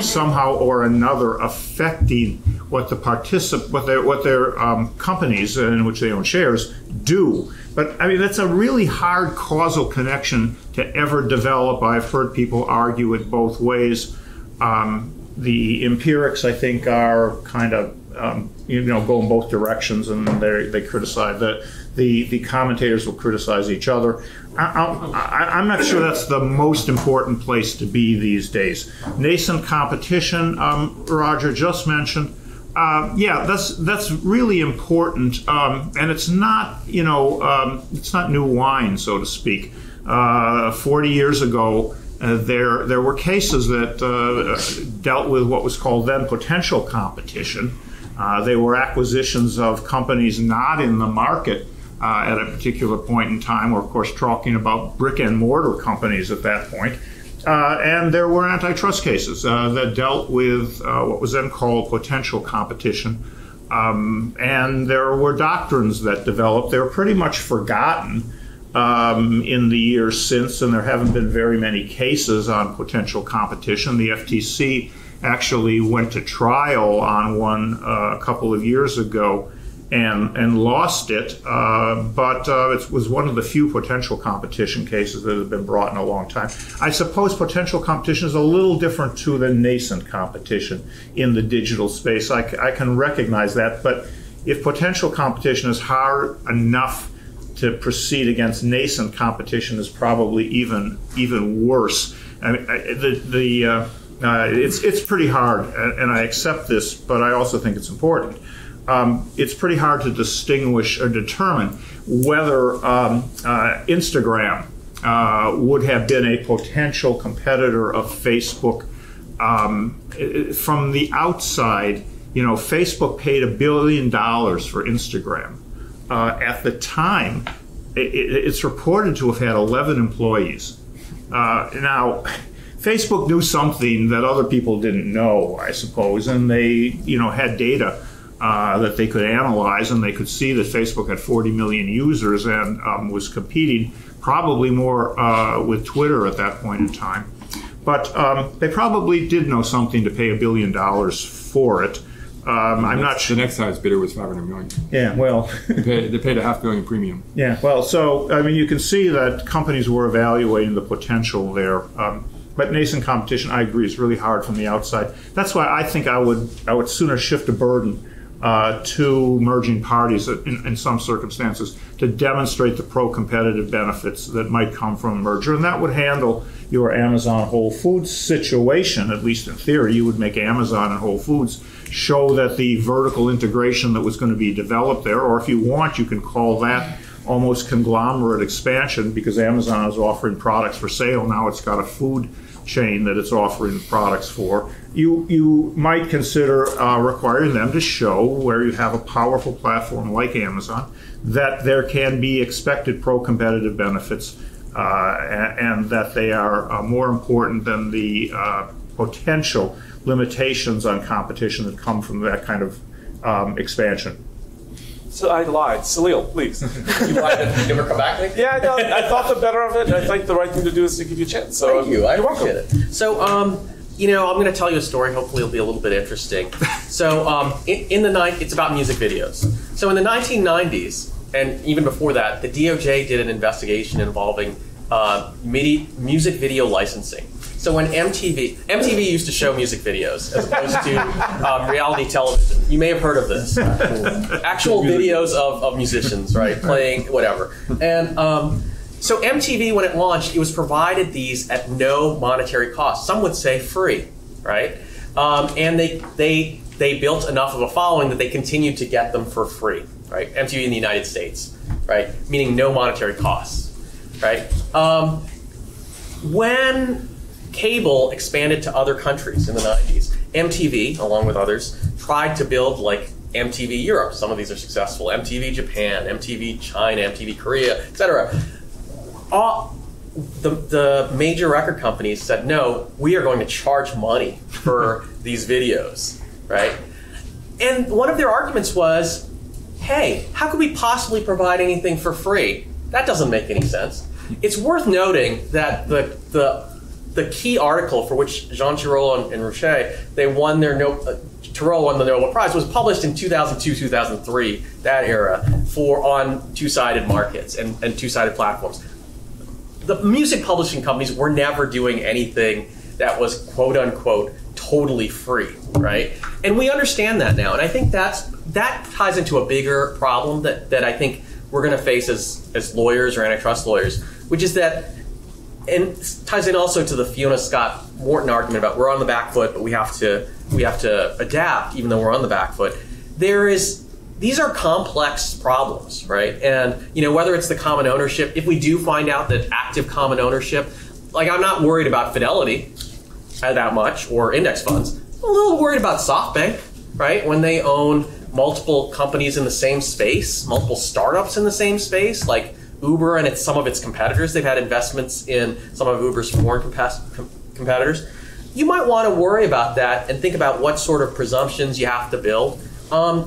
somehow or another affecting what the what their companies in which they own shares do. But I mean, that's a really hard causal connection to ever develop. I've heard people argue it both ways. The empirics, I think, are kind of go in both directions, and they criticize the commentators will criticize each other. I'm not sure that's the most important place to be these days. Nascent competition, Roger just mentioned. Yeah, that's really important, and it's not it's not new wine, so to speak. 40 years ago, there were cases that dealt with what was called then potential competition. They were acquisitions of companies not in the market at a particular point in time. We're, of course, talking about brick and mortar companies at that point. And there were antitrust cases that dealt with what was then called potential competition. And there were doctrines that developed. They were pretty much forgotten in the years since, and there haven't been very many cases on potential competition. The FTC actually went to trial on one a couple of years ago and lost it, but it was one of the few potential competition cases that have been brought in a long time. I suppose potential competition is a little different to the nascent competition in the digital space. I can recognize that, but if potential competition is hard enough to proceed against nascent competition is probably even worse. I mean, it's pretty hard, and I accept this, but I also think it's important. It's pretty hard to distinguish or determine whether Instagram would have been a potential competitor of Facebook from the outside. You know, Facebook paid $1 billion for Instagram. At the time, it's reported to have had 11 employees. Now, Facebook knew something that other people didn't know, I suppose, and they, you know, had data that they could analyze, and they could see that Facebook had 40 million users and was competing probably more with Twitter at that point in time. But they probably did know something to pay $1 billion for it. I'm not sure. The next highest bidder was $500 million. Yeah, well, they paid $500 million premium. Yeah, well, so I mean, you can see that companies were evaluating the potential there, but nascent competition, I agree, is really hard from the outside. That's why I think I would sooner shift the burden to merging parties in some circumstances to demonstrate the pro-competitive benefits that might come from a merger, and that would handle your Amazon Whole Foods situation, at least in theory. You would make Amazon and Whole Foods show that the vertical integration that was going to be developed there, or if you want, you can call that almost conglomerate expansion, because Amazon is offering products for sale. Now it's got a food chain that it's offering products for. You might consider requiring them to show, where you have a powerful platform like Amazon, that there can be expected pro-competitive benefits and that they are more important than the potential limitations on competition that come from that kind of expansion. So I lied. Salil, please. You lied that you never come back to me? Yeah, no, I thought the better of it. I think the right thing to do is to give you a chance. So thank you. You're welcome. It. So, you know, I'm going to tell you a story. Hopefully it'll be a little bit interesting. So it's about music videos. So in the 1990s, and even before that, the DOJ did an investigation involving MIDI music video licensing. So when MTV used to show music videos as opposed to reality television. You may have heard of this. Actual videos of musicians, right, playing whatever. And so MTV, when it launched, it was provided these at no monetary cost. Some would say free, right? And they built enough of a following that they continued to get them for free, right? MTV in the United States, right? Meaning no monetary costs, right? When cable expanded to other countries in the 90s, MTV, along with others, tried to build like MTV Europe. Some of these are successful. MTV Japan, MTV China, MTV Korea, etc. The major record companies said, no, we are going to charge money for these videos, right? And one of their arguments was, hey, how could we possibly provide anything for free? That doesn't make any sense. It's worth noting that the key article for which Jean Tirole and Rocher, they won their Tirole won the Nobel Prize, was published in 2002, 2003, that era, on two-sided markets and two-sided platforms. The music publishing companies were never doing anything that was quote-unquote totally free, right? And we understand that now, and I think that ties into a bigger problem that I think we're going to face as lawyers or antitrust lawyers, which is that, and ties in also to the Fiona Scott-Morton argument about we're on the back foot, but we have to adapt even though we're on the back foot. These are complex problems, right? And you know, whether it's the common ownership, if we do find out that active common ownership, like I'm not worried about Fidelity that much or index funds. I'm a little worried about SoftBank, right? When they own multiple companies in the same space, multiple startups in the same space, like Uber and some of its competitors. They've had investments in some of Uber's foreign competitors. You might want to worry about that and think about what sort of presumptions you have to build.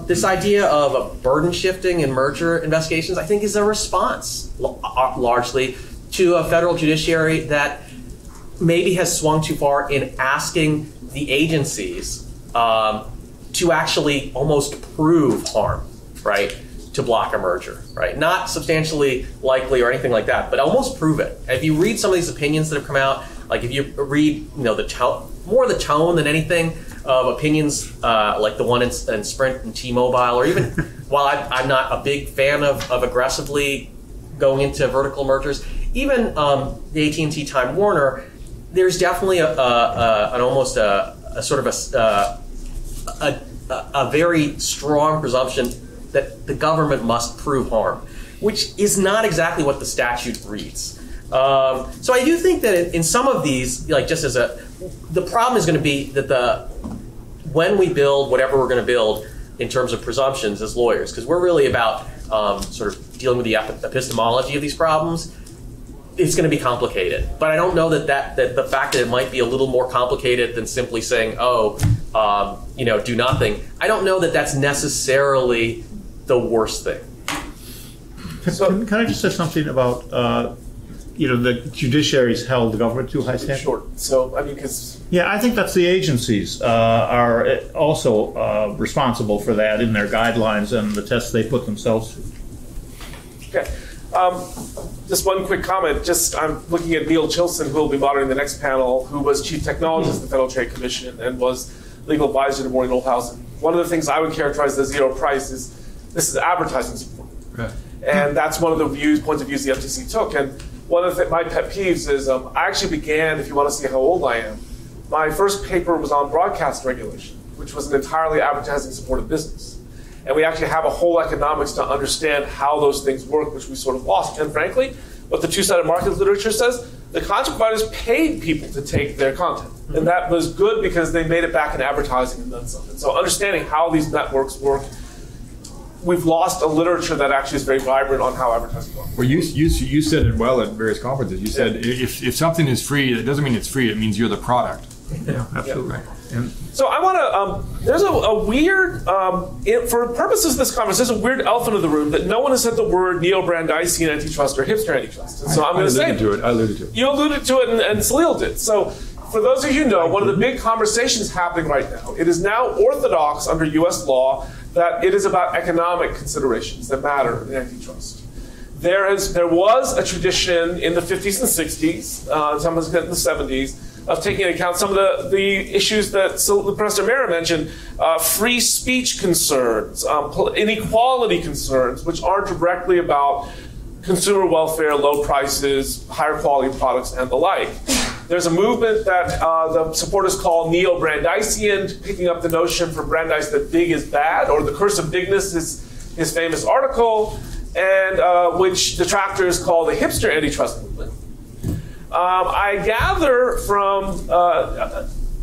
This idea of a burden shifting in merger investigations, I think, is a response largely to a federal judiciary that maybe has swung too far in asking the agencies to actually almost prove harm, right? To block a merger, right? Not substantially likely or anything like that, but almost prove it. If you read some of these opinions that have come out, like if you read, you know, more the tone than anything of opinions like the one in Sprint and T-Mobile, or even while I'm not a big fan of aggressively going into vertical mergers. Even the AT&T Time Warner, there's definitely a very strong presumption that the government must prove harm, which is not exactly what the statute reads. So I do think that in some of these, like just as a, the problem is going to be that when we build whatever we're going to build in terms of presumptions as lawyers, because we're really about sort of dealing with the epistemology of these problems, it's going to be complicated. But I don't know that the fact that it might be a little more complicated than simply saying, oh, you know, do nothing, I don't know that that's necessarily the worst thing. So, can I just say something about, you know, the judiciary's held the government to high standards? Sure. So, I mean, because... Yeah, I think that's the agencies are also responsible for that in their guidelines and the tests they put themselves through. Okay. Just one quick comment. I'm looking at Neil Chilson, who will be moderating the next panel, who was chief technologist at the Federal Trade Commission and was legal advisor to Maureen Olhausen. One of the things I would characterize as zero price is this is advertising support. Right. And that's one of the points of view the FTC took. And one of my pet peeves is I actually began, if you want to see how old I am, my first paper was on broadcast regulation, which was an entirely advertising supported business. And we actually have a whole economics to understand how those things work, which we sort of lost. And frankly, what the two-sided market literature says, the content providers paid people to take their content. And that was good because they made it back in advertising and done something. So understanding how these networks work, we've lost a literature that actually is very vibrant on how advertising works. Well, you said it well at various conferences. You said if something is free, it doesn't mean it's free, it means you're the product. Yeah, absolutely. Yeah. And so I want to, there's a weird, for purposes of this conference, there's a weird elephant in the room that no one has said the word neo-Brandeisian antitrust or hipster antitrust. And so I'm going to say... I alluded to it. You alluded to it and Salil did. So for those of you who know, one of the big conversations happening right now, it is now orthodox under US law that it is about economic considerations that matter in antitrust. There was a tradition in the 50s and 60s, sometimes in the 70s, of taking into account some of the issues that Professor Mehra mentioned, free speech concerns, inequality concerns, which are directly about consumer welfare, low prices, higher quality products, and the like. There's a movement that the supporters call neo-Brandeisian, picking up the notion from Brandeis that big is bad, or the curse of bigness is his famous article, and which detractors call the hipster antitrust movement. I gather from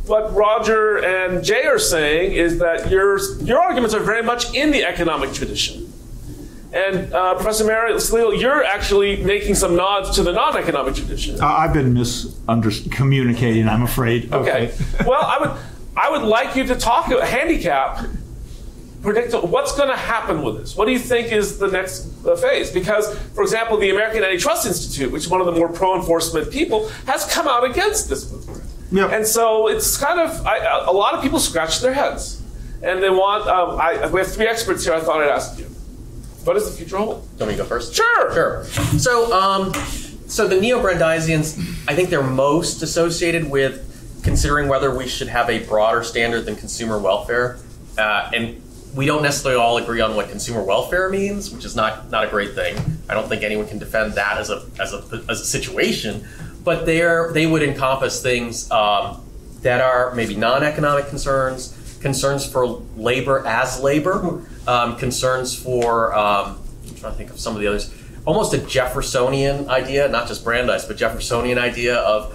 what Roger and Jay are saying is that your arguments are very much in the economic tradition. And Professor Mehra, Salil, you're actually making some nods to the non-economic tradition. I've been miscommunicating, I'm afraid. Okay. Well, I would like you to talk about handicap, predict what's going to happen with this. What do you think is the next phase? Because, for example, the American Antitrust Institute, which is one of the more pro-enforcement people, has come out against this movement. Yeah. And so it's kind of, a lot of people scratch their heads. And they want, we have three experts here I thought I'd ask you. What does the future hold? Do you want me to go first? Sure. So, so the neo-Brandeisians, I think they're most associated with considering whether we should have a broader standard than consumer welfare. And we don't necessarily all agree on what consumer welfare means, which is not a great thing. I don't think anyone can defend that as a situation, but they would encompass things that are maybe non-economic concerns, concerns for labor as labor, concerns for, I'm trying to think of some of the others, almost a Jeffersonian idea, not just Brandeis, but Jeffersonian idea of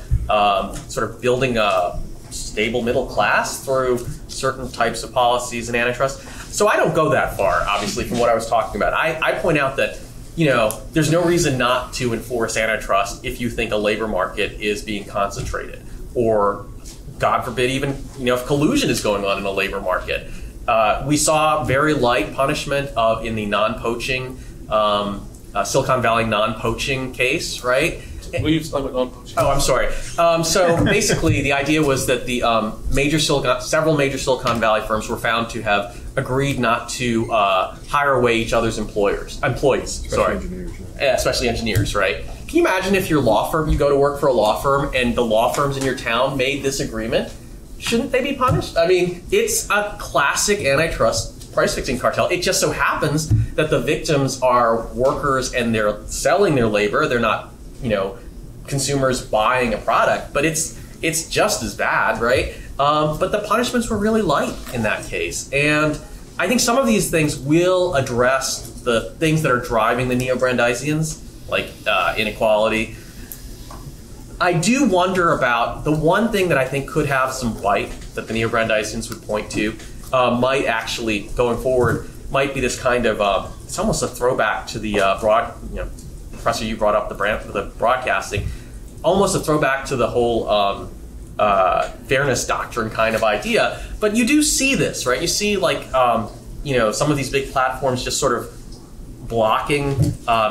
sort of building a stable middle class through certain types of policies and antitrust. So I don't go that far, obviously, from what I was talking about. I point out that, you know, there's no reason not to enforce antitrust if you think a labor market is being concentrated, or God forbid, even, you know, if collusion is going on in a labor market. We saw very light punishment in the non-poaching, Silicon Valley non-poaching case, right? Will you explain what non-poaching? Oh, I'm sorry. So basically, the idea was that the several major Silicon Valley firms were found to have agreed not to hire away each other's employees. Especially engineers. Yeah, especially engineers, right? Can you imagine if your law firm, you go to work for a law firm, and the law firms in your town made this agreement? Shouldn't they be punished? I mean, it's a classic antitrust price-fixing cartel. It just so happens that the victims are workers and they're selling their labor. They're not, you know, consumers buying a product, but it's just as bad, right? But the punishments were really light in that case. And I think some of these things will address the things that are driving the neo-Brandeisians, like inequality. I do wonder about the one thing that I think could have some bite that the neo-Brandeisians would point to, might actually, going forward, might be this kind of, it's almost a throwback to the Professor Yu brought up the broadcasting, almost a throwback to the whole fairness doctrine kind of idea. But you do see this, right? You see, like, some of these big platforms just sort of blocking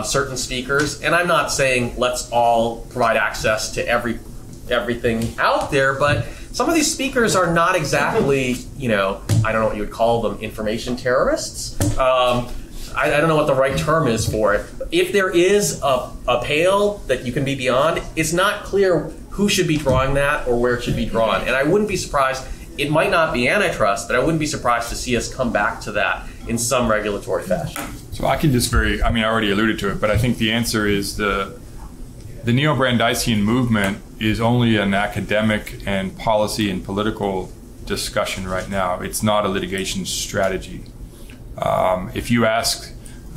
certain speakers. And I'm not saying let's all provide access to everything out there, but some of these speakers are not exactly, I don't know what you would call them, information terrorists. I don't know what the right term is for it. If there is a pale that you can be beyond, it's not clear who should be drawing that or where it should be drawn. And I wouldn't be surprised, it might not be antitrust, but I wouldn't be surprised to see us come back to that in some regulatory fashion. So I can just I already alluded to it, but I think the answer is the neo-Brandeisian movement is only an academic and policy and political discussion right now. It's not a litigation strategy. If you ask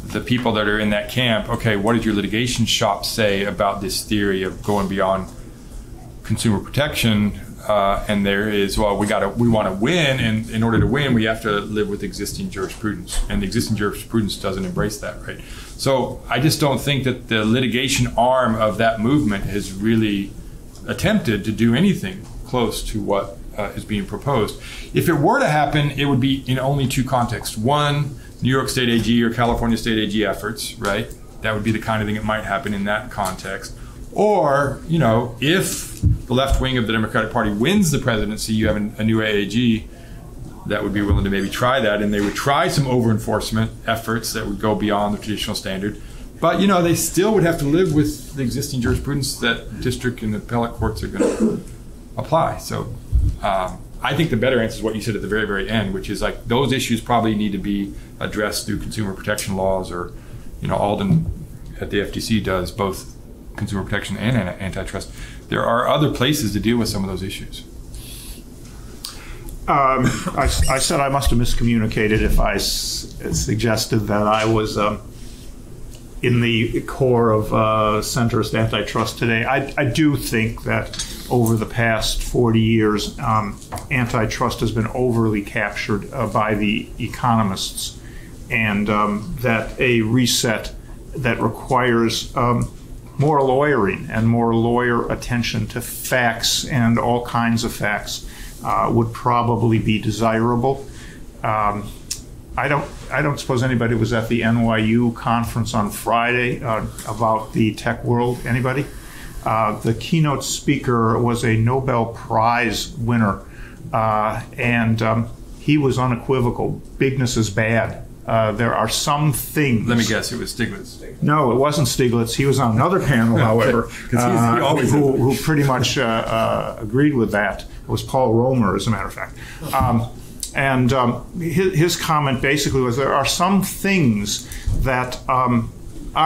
the people that are in that camp, okay, what did your litigation shop say about this theory of going beyond consumer protection? And there is, well, we want to win, and in order to win, we have to live with existing jurisprudence, and the existing jurisprudence doesn't embrace that, right? So I just don't think that the litigation arm of that movement has really attempted to do anything close to what is being proposed. If it were to happen, it would be in only two contexts. One, New York State AG or California State AG efforts, right? That would be the kind of thing that might happen in that context. Or, if the left wing of the Democratic Party wins the presidency, you have a new AAG that would be willing to maybe try that, and they would try some over-enforcement efforts that would go beyond the traditional standard. But, they still would have to live with the existing jurisprudence that district and the appellate courts are going to apply. So I think the better answer is what you said at the very, very end, which is like those issues probably need to be addressed through consumer protection laws or, Alden at the FTC does both consumer protection and antitrust. There are other places to deal with some of those issues. I said I must have miscommunicated if I suggested that I was in the core of centrist antitrust today. I do think that over the past 40 years, antitrust has been overly captured by the economists, and that a reset that requires more lawyering and more lawyer attention to facts and all kinds of facts would probably be desirable. I don't suppose anybody was at the NYU conference on Friday about the tech world. Anybody? The keynote speaker was a Nobel Prize winner, and he was unequivocal. Bigness is bad. There are some things. Let me guess, it was Stiglitz. No, it wasn't Stiglitz. He was on another panel, however, who pretty much agreed with that. It was Paul Romer, as a matter of fact. His comment basically was there are some things that are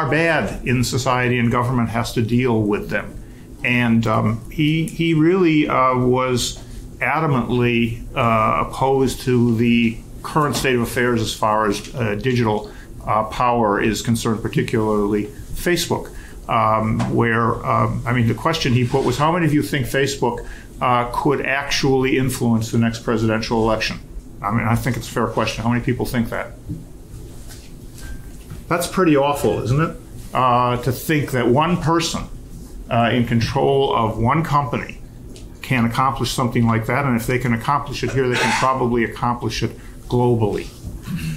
bad in society and government has to deal with them. And he really was adamantly opposed to the current state of affairs as far as digital power is concerned, particularly Facebook, where, the question he put was, how many of you think Facebook could actually influence the next presidential election? I think it's a fair question. How many people think that? That's pretty awful, isn't it? To think that one person in control of one company can accomplish something like that, and if they can accomplish it here, they can probably accomplish it globally.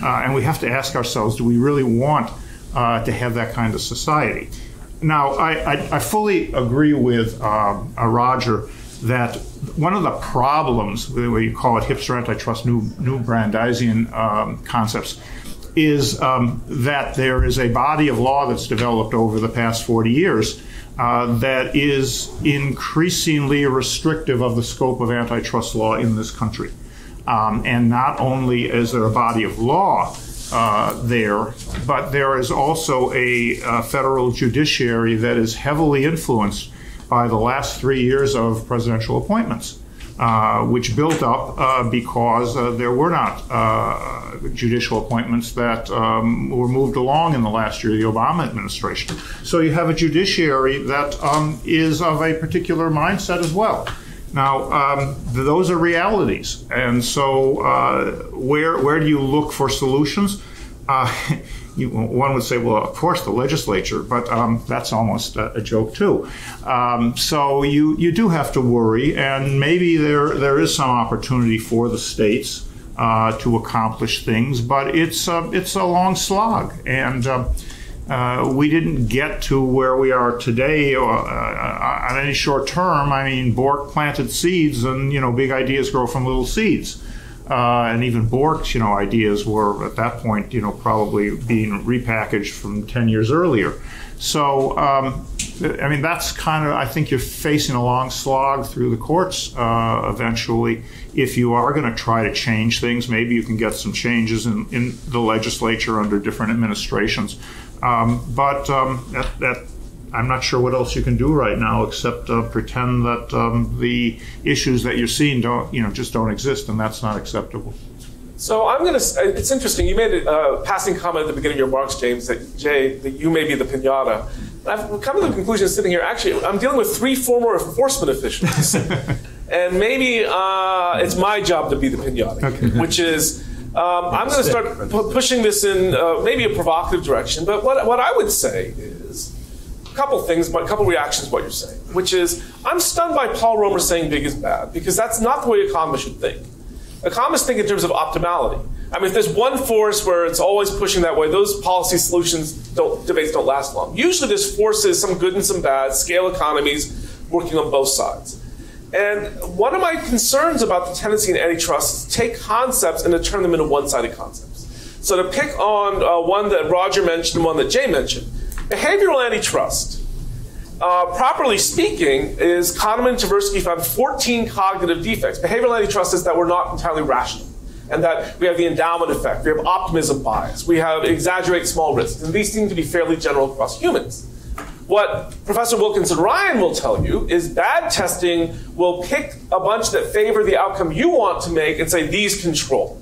And we have to ask ourselves, do we really want to have that kind of society? Now, I fully agree with Roger that one of the problems, whether you call it hipster antitrust, new Brandeisian concepts, is that there is a body of law that's developed over the past 40 years that is increasingly restrictive of the scope of antitrust law in this country. And not only is there a body of law there, but there is also a federal judiciary that is heavily influenced by the last 3 years of presidential appointments, which built up because there were not judicial appointments that were moved along in the last year of the Obama administration. So you have a judiciary that is of a particular mindset as well. Now, those are realities. And so where do you look for solutions? One would say, well, of course, the legislature, but that's almost a joke, too. So you do have to worry, and maybe there is some opportunity for the states to accomplish things, but it's a long slog. And we didn't get to where we are today on any short term. I mean, Bork planted seeds, and, big ideas grow from little seeds. And even Bork's, ideas were, at that point, probably being repackaged from 10 years earlier. So, I mean, that's kind of, I think you're facing a long slog through the courts eventually. If you are going to try to change things, maybe you can get some changes in the legislature under different administrations. I'm not sure what else you can do right now except pretend that the issues that you're seeing don't exist, and that's not acceptable. So I'm going to. It's interesting. You made a passing comment at the beginning of your remarks, James, that you may be the pinata. And I've come to the conclusion, sitting here, actually, I'm dealing with three former enforcement officials, and maybe it's my job to be the pinata, okay. Which is. I'm going to start pushing this in maybe a provocative direction, but what I would say is a couple things, but a couple reactions to what you're saying, which is I'm stunned by Paul Romer saying big is bad, because that's not the way economists should think. Economists think in terms of optimality. I mean, if there's one force where it's always pushing that way, those policy solutions debates don't last long. Usually there's forces, some good and some bad, scale economies working on both sides. And one of my concerns about the tendency in antitrust is to take concepts and to turn them into one-sided concepts. So to pick on one that Roger mentioned and one that Jay mentioned, behavioral antitrust, properly speaking, is Kahneman and Tversky found 14 cognitive defects. Behavioral antitrust is that we're not entirely rational, and that we have the endowment effect, we have optimism bias, we have exaggerate small risks, and these seem to be fairly general across humans. What Professor Wilkinson Ryan will tell you is bad testing will pick a bunch that favor the outcome you want to make and say these control.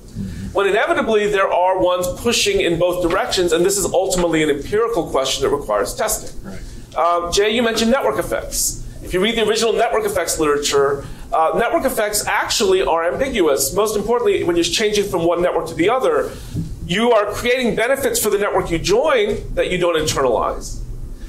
When inevitably there are ones pushing in both directions, and this is ultimately an empirical question that requires testing. Right. Jay, you mentioned network effects. If you read the original network effects literature, network effects actually are ambiguous. Most importantly, when you're changing from one network to the other, you are creating benefits for the network you join that you don't internalize.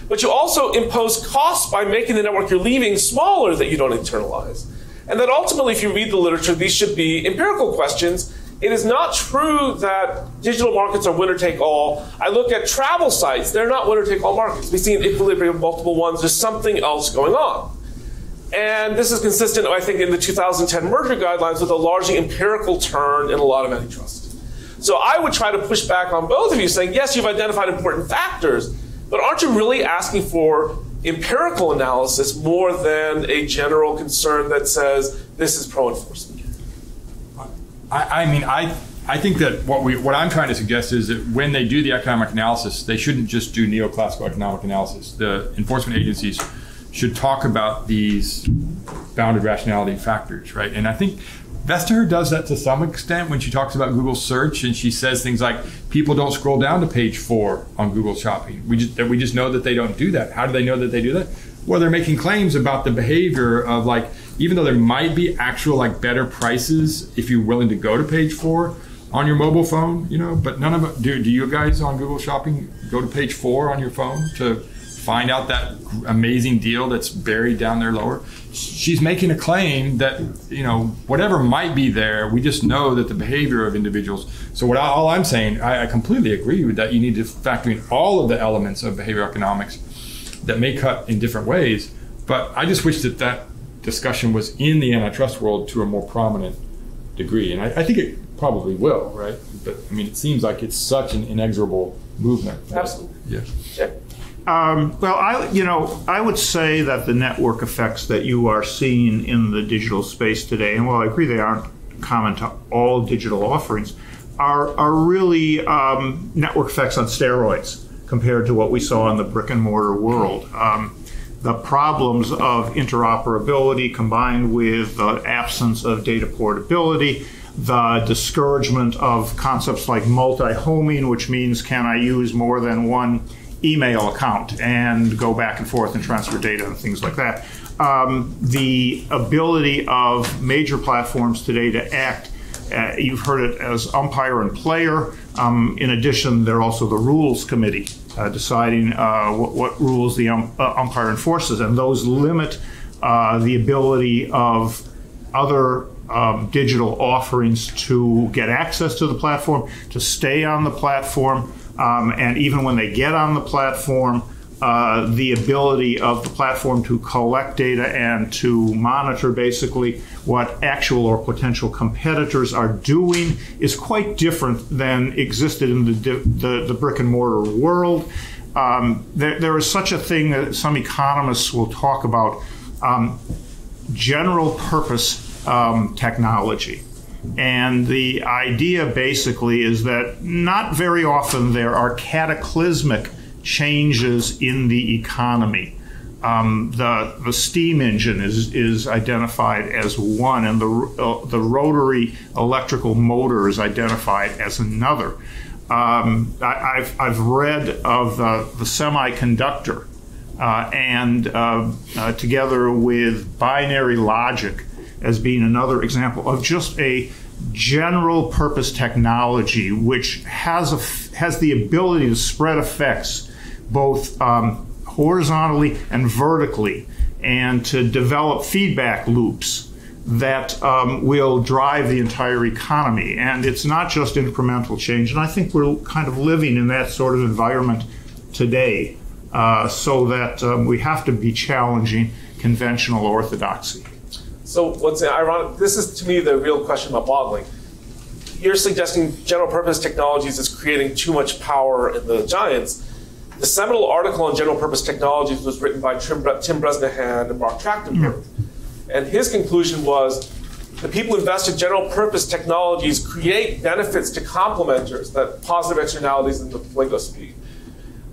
But you also impose costs by making the network you're leaving smaller that you don't internalize. And that ultimately, if you read the literature, these should be empirical questions. It is not true that digital markets are winner-take-all. I look at travel sites. They're not winner-take-all markets. We see an equilibrium of multiple ones. There's something else going on. And this is consistent, I think, in the 2010 merger guidelines with a largely empirical turn in a lot of antitrust. So I would try to push back on both of you saying, yes, you've identified important factors, but aren't you really asking for empirical analysis more than a general concern that says this is pro-enforcement? I mean, I think that what I'm trying to suggest is that when they do the economic analysis, they shouldn't just do neoclassical economic analysis. The enforcement agencies should talk about these bounded rationality factors, right? And I think Vestager does that to some extent when she talks about Google search, and she says things like, people don't scroll down to page 4 on Google shopping. We just know that they don't do that. How do they know that they do that? Well, they're making claims about the behavior of, like, even though there might be actual, like, better prices if you're willing to go to page 4 on your mobile phone, but none of do you guys on Google shopping go to page 4 on your phone to find out that amazing deal that's buried down there lower? She's making a claim that, whatever might be there, we just know that the behavior of individuals. So all I'm saying, I completely agree with that. You need to factor in all of the elements of behavioral economics that may cut in different ways. But I just wish that discussion was in the antitrust world to a more prominent degree. And I think it probably will, right? But I mean, it seems like it's such an inexorable movement. Absolutely. Yeah. Sure. I would say that the network effects that you are seeing in the digital space today, and while I agree they aren't common to all digital offerings, are really network effects on steroids compared to what we saw in the brick and mortar world. The problems of interoperability combined with the absence of data portability, the discouragement of concepts like multi-homing, which means can I use more than one email account and go back and forth and transfer data and things like that. The ability of major platforms today to act, you've heard it as umpire and player. In addition, they're also the rules committee deciding what rules the umpire enforces, and those limit the ability of other digital offerings to get access to the platform, to stay on the platform, and even when they get on the platform, the ability of the platform to collect data and to monitor basically what actual or potential competitors are doing is quite different than existed in the brick and mortar world. There is such a thing that some economists will talk about, general purpose technology. And the idea basically is that not very often there are cataclysmic changes in the economy. The steam engine is identified as one, and the rotary electrical motor is identified as another. I've read of the semiconductor and together with binary logic as being another example of just a general purpose technology which has the ability to spread effects both horizontally and vertically, and to develop feedback loops that will drive the entire economy. And it's not just incremental change. And I think we're kind of living in that sort of environment today, so that we have to be challenging conventional orthodoxy. So what's ironic, this is to me the real question about modeling. You're suggesting general purpose technologies is creating too much power in the giants. The seminal article on general purpose technologies was written by Tim Bresnahan and Mark Trachtenberg. And his conclusion was the people who invest in general purpose technologies create benefits to complementers, that positive externalities in the lingo speak,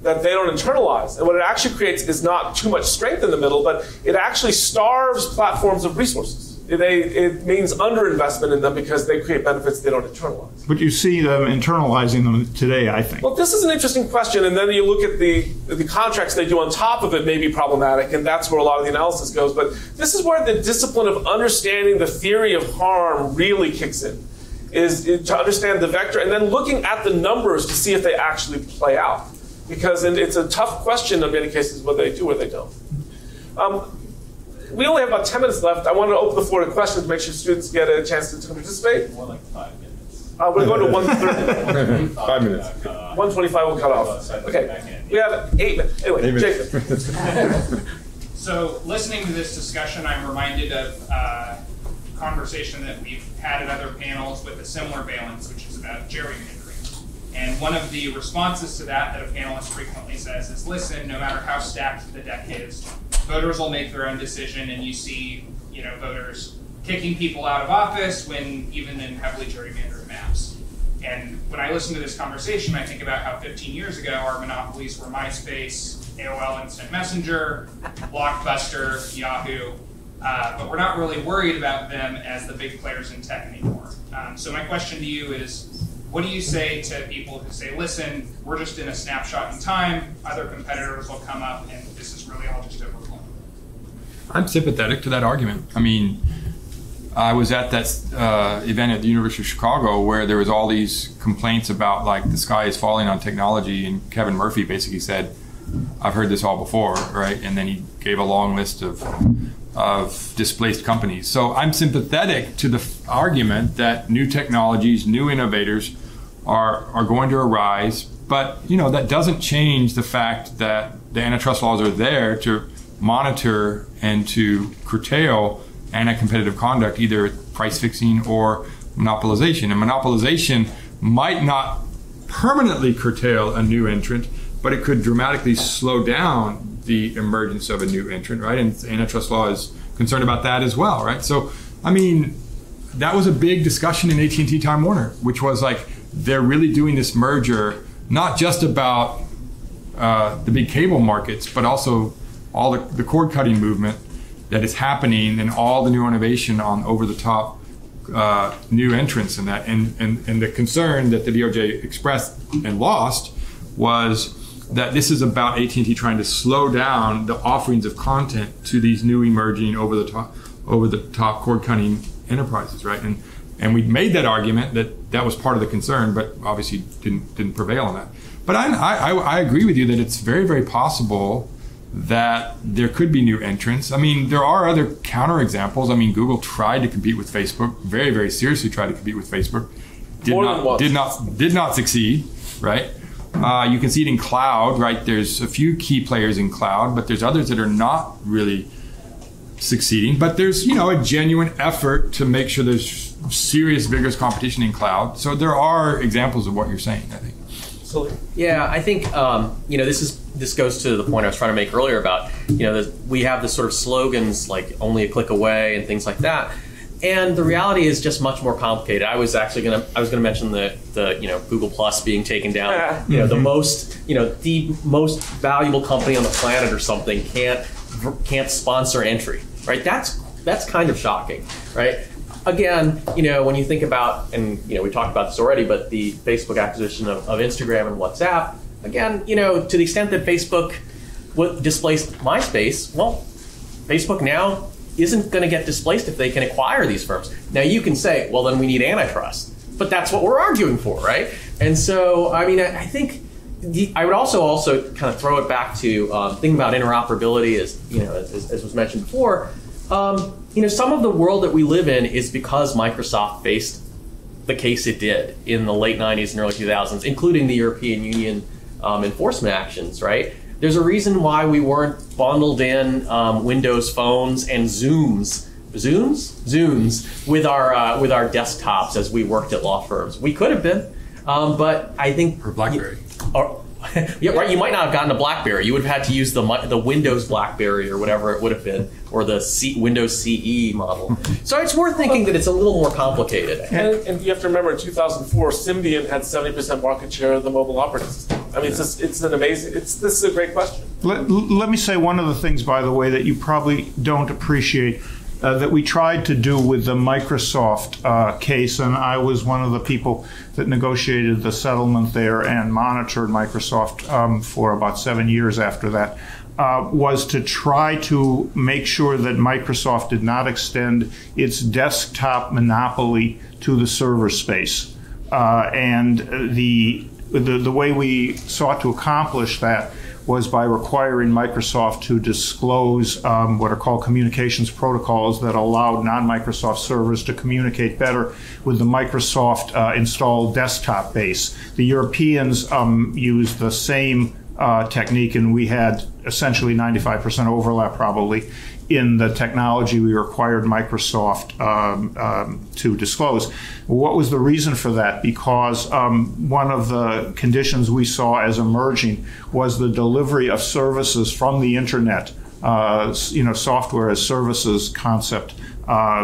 that they don't internalize. And what it actually creates is not too much strength in the middle, but it actually starves platforms of resources. It means underinvestment in them because they create benefits they don't internalize. But you see them internalizing them today, I think. Well, this is an interesting question. And then you look at the contracts they do on top of it may be problematic, and that's where a lot of the analysis goes. But this is where the discipline of understanding the theory of harm really kicks in, is to understand the vector and then looking at the numbers to see if they actually play out. Because it's a tough question in many cases whether they do or they don't. We only have about 10 minutes left. I want to open the floor to questions to make sure students get a chance to participate. More like 5 minutes. We're going to 1:30. 5 minutes. 1:25 will cut off. Okay. We have 8 minutes. Anyway, Jacob. So listening to this discussion, I'm reminded of a conversation that we've had at other panels with a similar valence, which is about gerrymandering. And one of the responses to that a panelist frequently says is, listen, no matter how stacked the deck is, voters will make their own decision, and you see, you know, voters kicking people out of office when even in heavily gerrymandered maps. And when I listen to this conversation, I think about how 15 years ago our monopolies were MySpace, AOL Instant Messenger, Blockbuster, Yahoo, but we're not really worried about them as the big players in tech anymore. So my question to you is, what do you say to people who say, listen, we're just in a snapshot in time, other competitors will come up, and this is really all just overblown? I'm sympathetic to that argument. I mean, I was at that event at the University of Chicago where there was all these complaints about, like, the sky is falling on technology, and Kevin Murphy basically said, I've heard this all before, right? And then he gave a long list of displaced companies. So I'm sympathetic to the argument that new technologies, new innovators are going to arise, but you know that doesn't change the fact that the antitrust laws are there to monitor and to curtail anti-competitive conduct, either price fixing or monopolization. And monopolization might not permanently curtail a new entrant, but it could dramatically slow down the emergence of a new entrant, right? And antitrust law is concerned about that as well, right? So, I mean, that was a big discussion in AT&T Time Warner, which was like, they're really doing this merger, not just about the big cable markets, but also all the cord cutting movement that is happening and all the new innovation on over the top new entrants in that. And the concern that the DOJ expressed and lost was that this is about AT&T trying to slow down the offerings of content to these new emerging over the top cord cutting enterprises, right? And we made that argument that was part of the concern, but obviously didn't prevail on that. But I agree with you that it's very, very possible that there could be new entrants. I mean, there are other counterexamples. I mean, Google tried to compete with Facebook, very, very seriously tried to compete with Facebook. Did not succeed, right? You can see it in cloud, right? There's a few key players in cloud, but there's others that are not really succeeding. But there's, you know, a genuine effort to make sure there's serious, vigorous competition in cloud. So there are examples of what you're saying, I think. Absolutely. Yeah, I think, you know, this goes to the point I was trying to make earlier about, you know, we have this sort of slogans like only a click away and things like that. And the reality is just much more complicated. I was gonna mention the you know, Google Plus being taken down. Yeah. You know, the most valuable company on the planet or something can't sponsor entry, right? That's kind of shocking, right? Again, you know, when you think about, and you know, we talked about this already, but the Facebook acquisition of Instagram and WhatsApp. Again, you know, to the extent that Facebook displaced MySpace, well, Facebook now isn't going to get displaced if they can acquire these firms. Now, you can say, well, then we need antitrust. But that's what we're arguing for, right? And so, I mean, I think I would also kind of throw it back to thinking about interoperability, as you know, as was mentioned before. You know, some of the world that we live in is because Microsoft faced the case it did in the late 90s and early 2000s, including the European Union enforcement actions, right? There's a reason why we weren't bundled in Windows phones and Zooms with our desktops as we worked at law firms. We could have been, but I think or BlackBerry. Yeah, right. You might not have gotten a BlackBerry. You would have had to use the Windows BlackBerry or whatever it would have been, or the Windows CE model. So it's worth thinking that it's a little more complicated. And you have to remember, in 2004, Symbian had 70% market share of the mobile operating system. I mean, this is a great question. Let me say one of the things, by the way, that you probably don't appreciate. That we tried to do with the Microsoft case, and I was one of the people that negotiated the settlement there and monitored Microsoft for about 7 years after that, was to try to make sure that Microsoft did not extend its desktop monopoly to the server space. And the way we sought to accomplish that was by requiring Microsoft to disclose what are called communications protocols that allowed non-Microsoft servers to communicate better with the Microsoft installed desktop base. The Europeans used the same technique, and we had essentially 95% overlap probably in the technology we required Microsoft to disclose. What was the reason for that? Because one of the conditions we saw as emerging was the delivery of services from the internet, you know, software as services concept,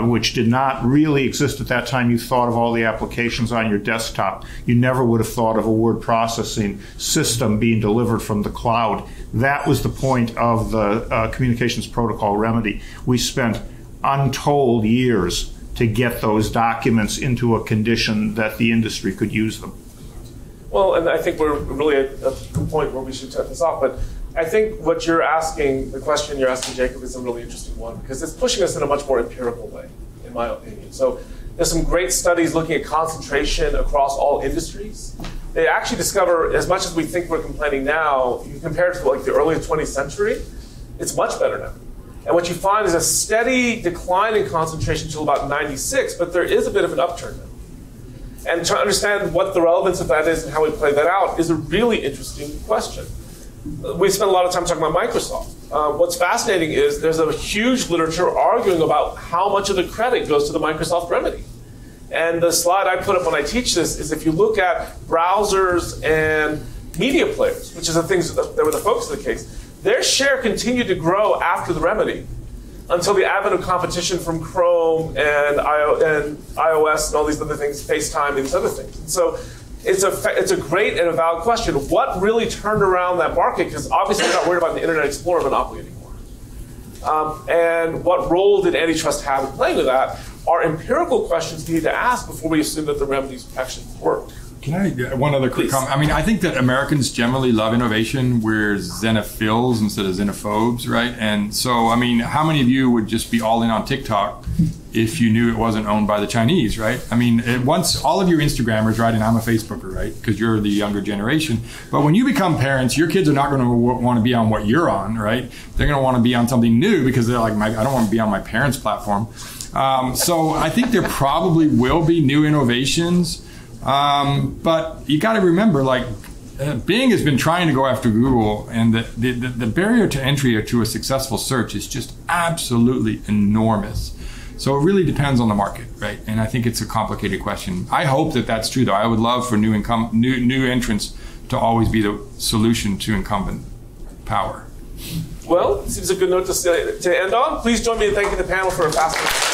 which did not really exist at that time. You thought of all the applications on your desktop. You never would have thought of a word processing system being delivered from the cloud. That was the point of the communications protocol remedy. We spent untold years to get those documents into a condition that the industry could use them. Well, and I think we're really at a point where we should cut this off, but I think what you're asking, the question you're asking, Jacob, is a really interesting one because it's pushing us in a much more empirical way, in my opinion. So there's some great studies looking at concentration across all industries. They actually discover, as much as we think we're complaining now, you compare it to like the early 20th century, it's much better now. And what you find is a steady decline in concentration till about 96, but there is a bit of an upturn now. And to understand what the relevance of that is and how we play that out is a really interesting question. We spend a lot of time talking about Microsoft. What's fascinating is there's a huge literature arguing about how much of the credit goes to the Microsoft remedy. And the slide I put up when I teach this is if you look at browsers and media players, which is the things that were the focus of the case, their share continued to grow after the remedy. until the advent of competition from Chrome and iOS and all these other things, FaceTime and these other things. And so it's a great and a valid question. What really turned around that market? Because obviously we're not worried about the Internet Explorer monopoly anymore. And what role did antitrust have in playing with that are empirical questions we need to ask before we assume that the remedies actually work. Can I get one other quick comment? I mean, I think that Americans generally love innovation. We're xenophils instead of xenophobes, right? And so, I mean, how many of you would just be all in on TikTok if you knew it wasn't owned by the Chinese, right? I mean, once all of you Instagrammers, right, and I'm a Facebooker, right, because you're the younger generation. But when you become parents, your kids are not going to want to be on what you're on, right? They're going to want to be on something new because they're like, I don't want to be on my parents' platform. So I think there probably will be new innovations. But you got to remember, like, Bing has been trying to go after Google, and the barrier to entry to a successful search is just absolutely enormous. So it really depends on the market, right? And I think it's a complicated question. I hope that that's true, though. I would love for new entrants to always be the solution to incumbent power. Well, it seems a good note to end on. Please join me in thanking the panel for a fascinating.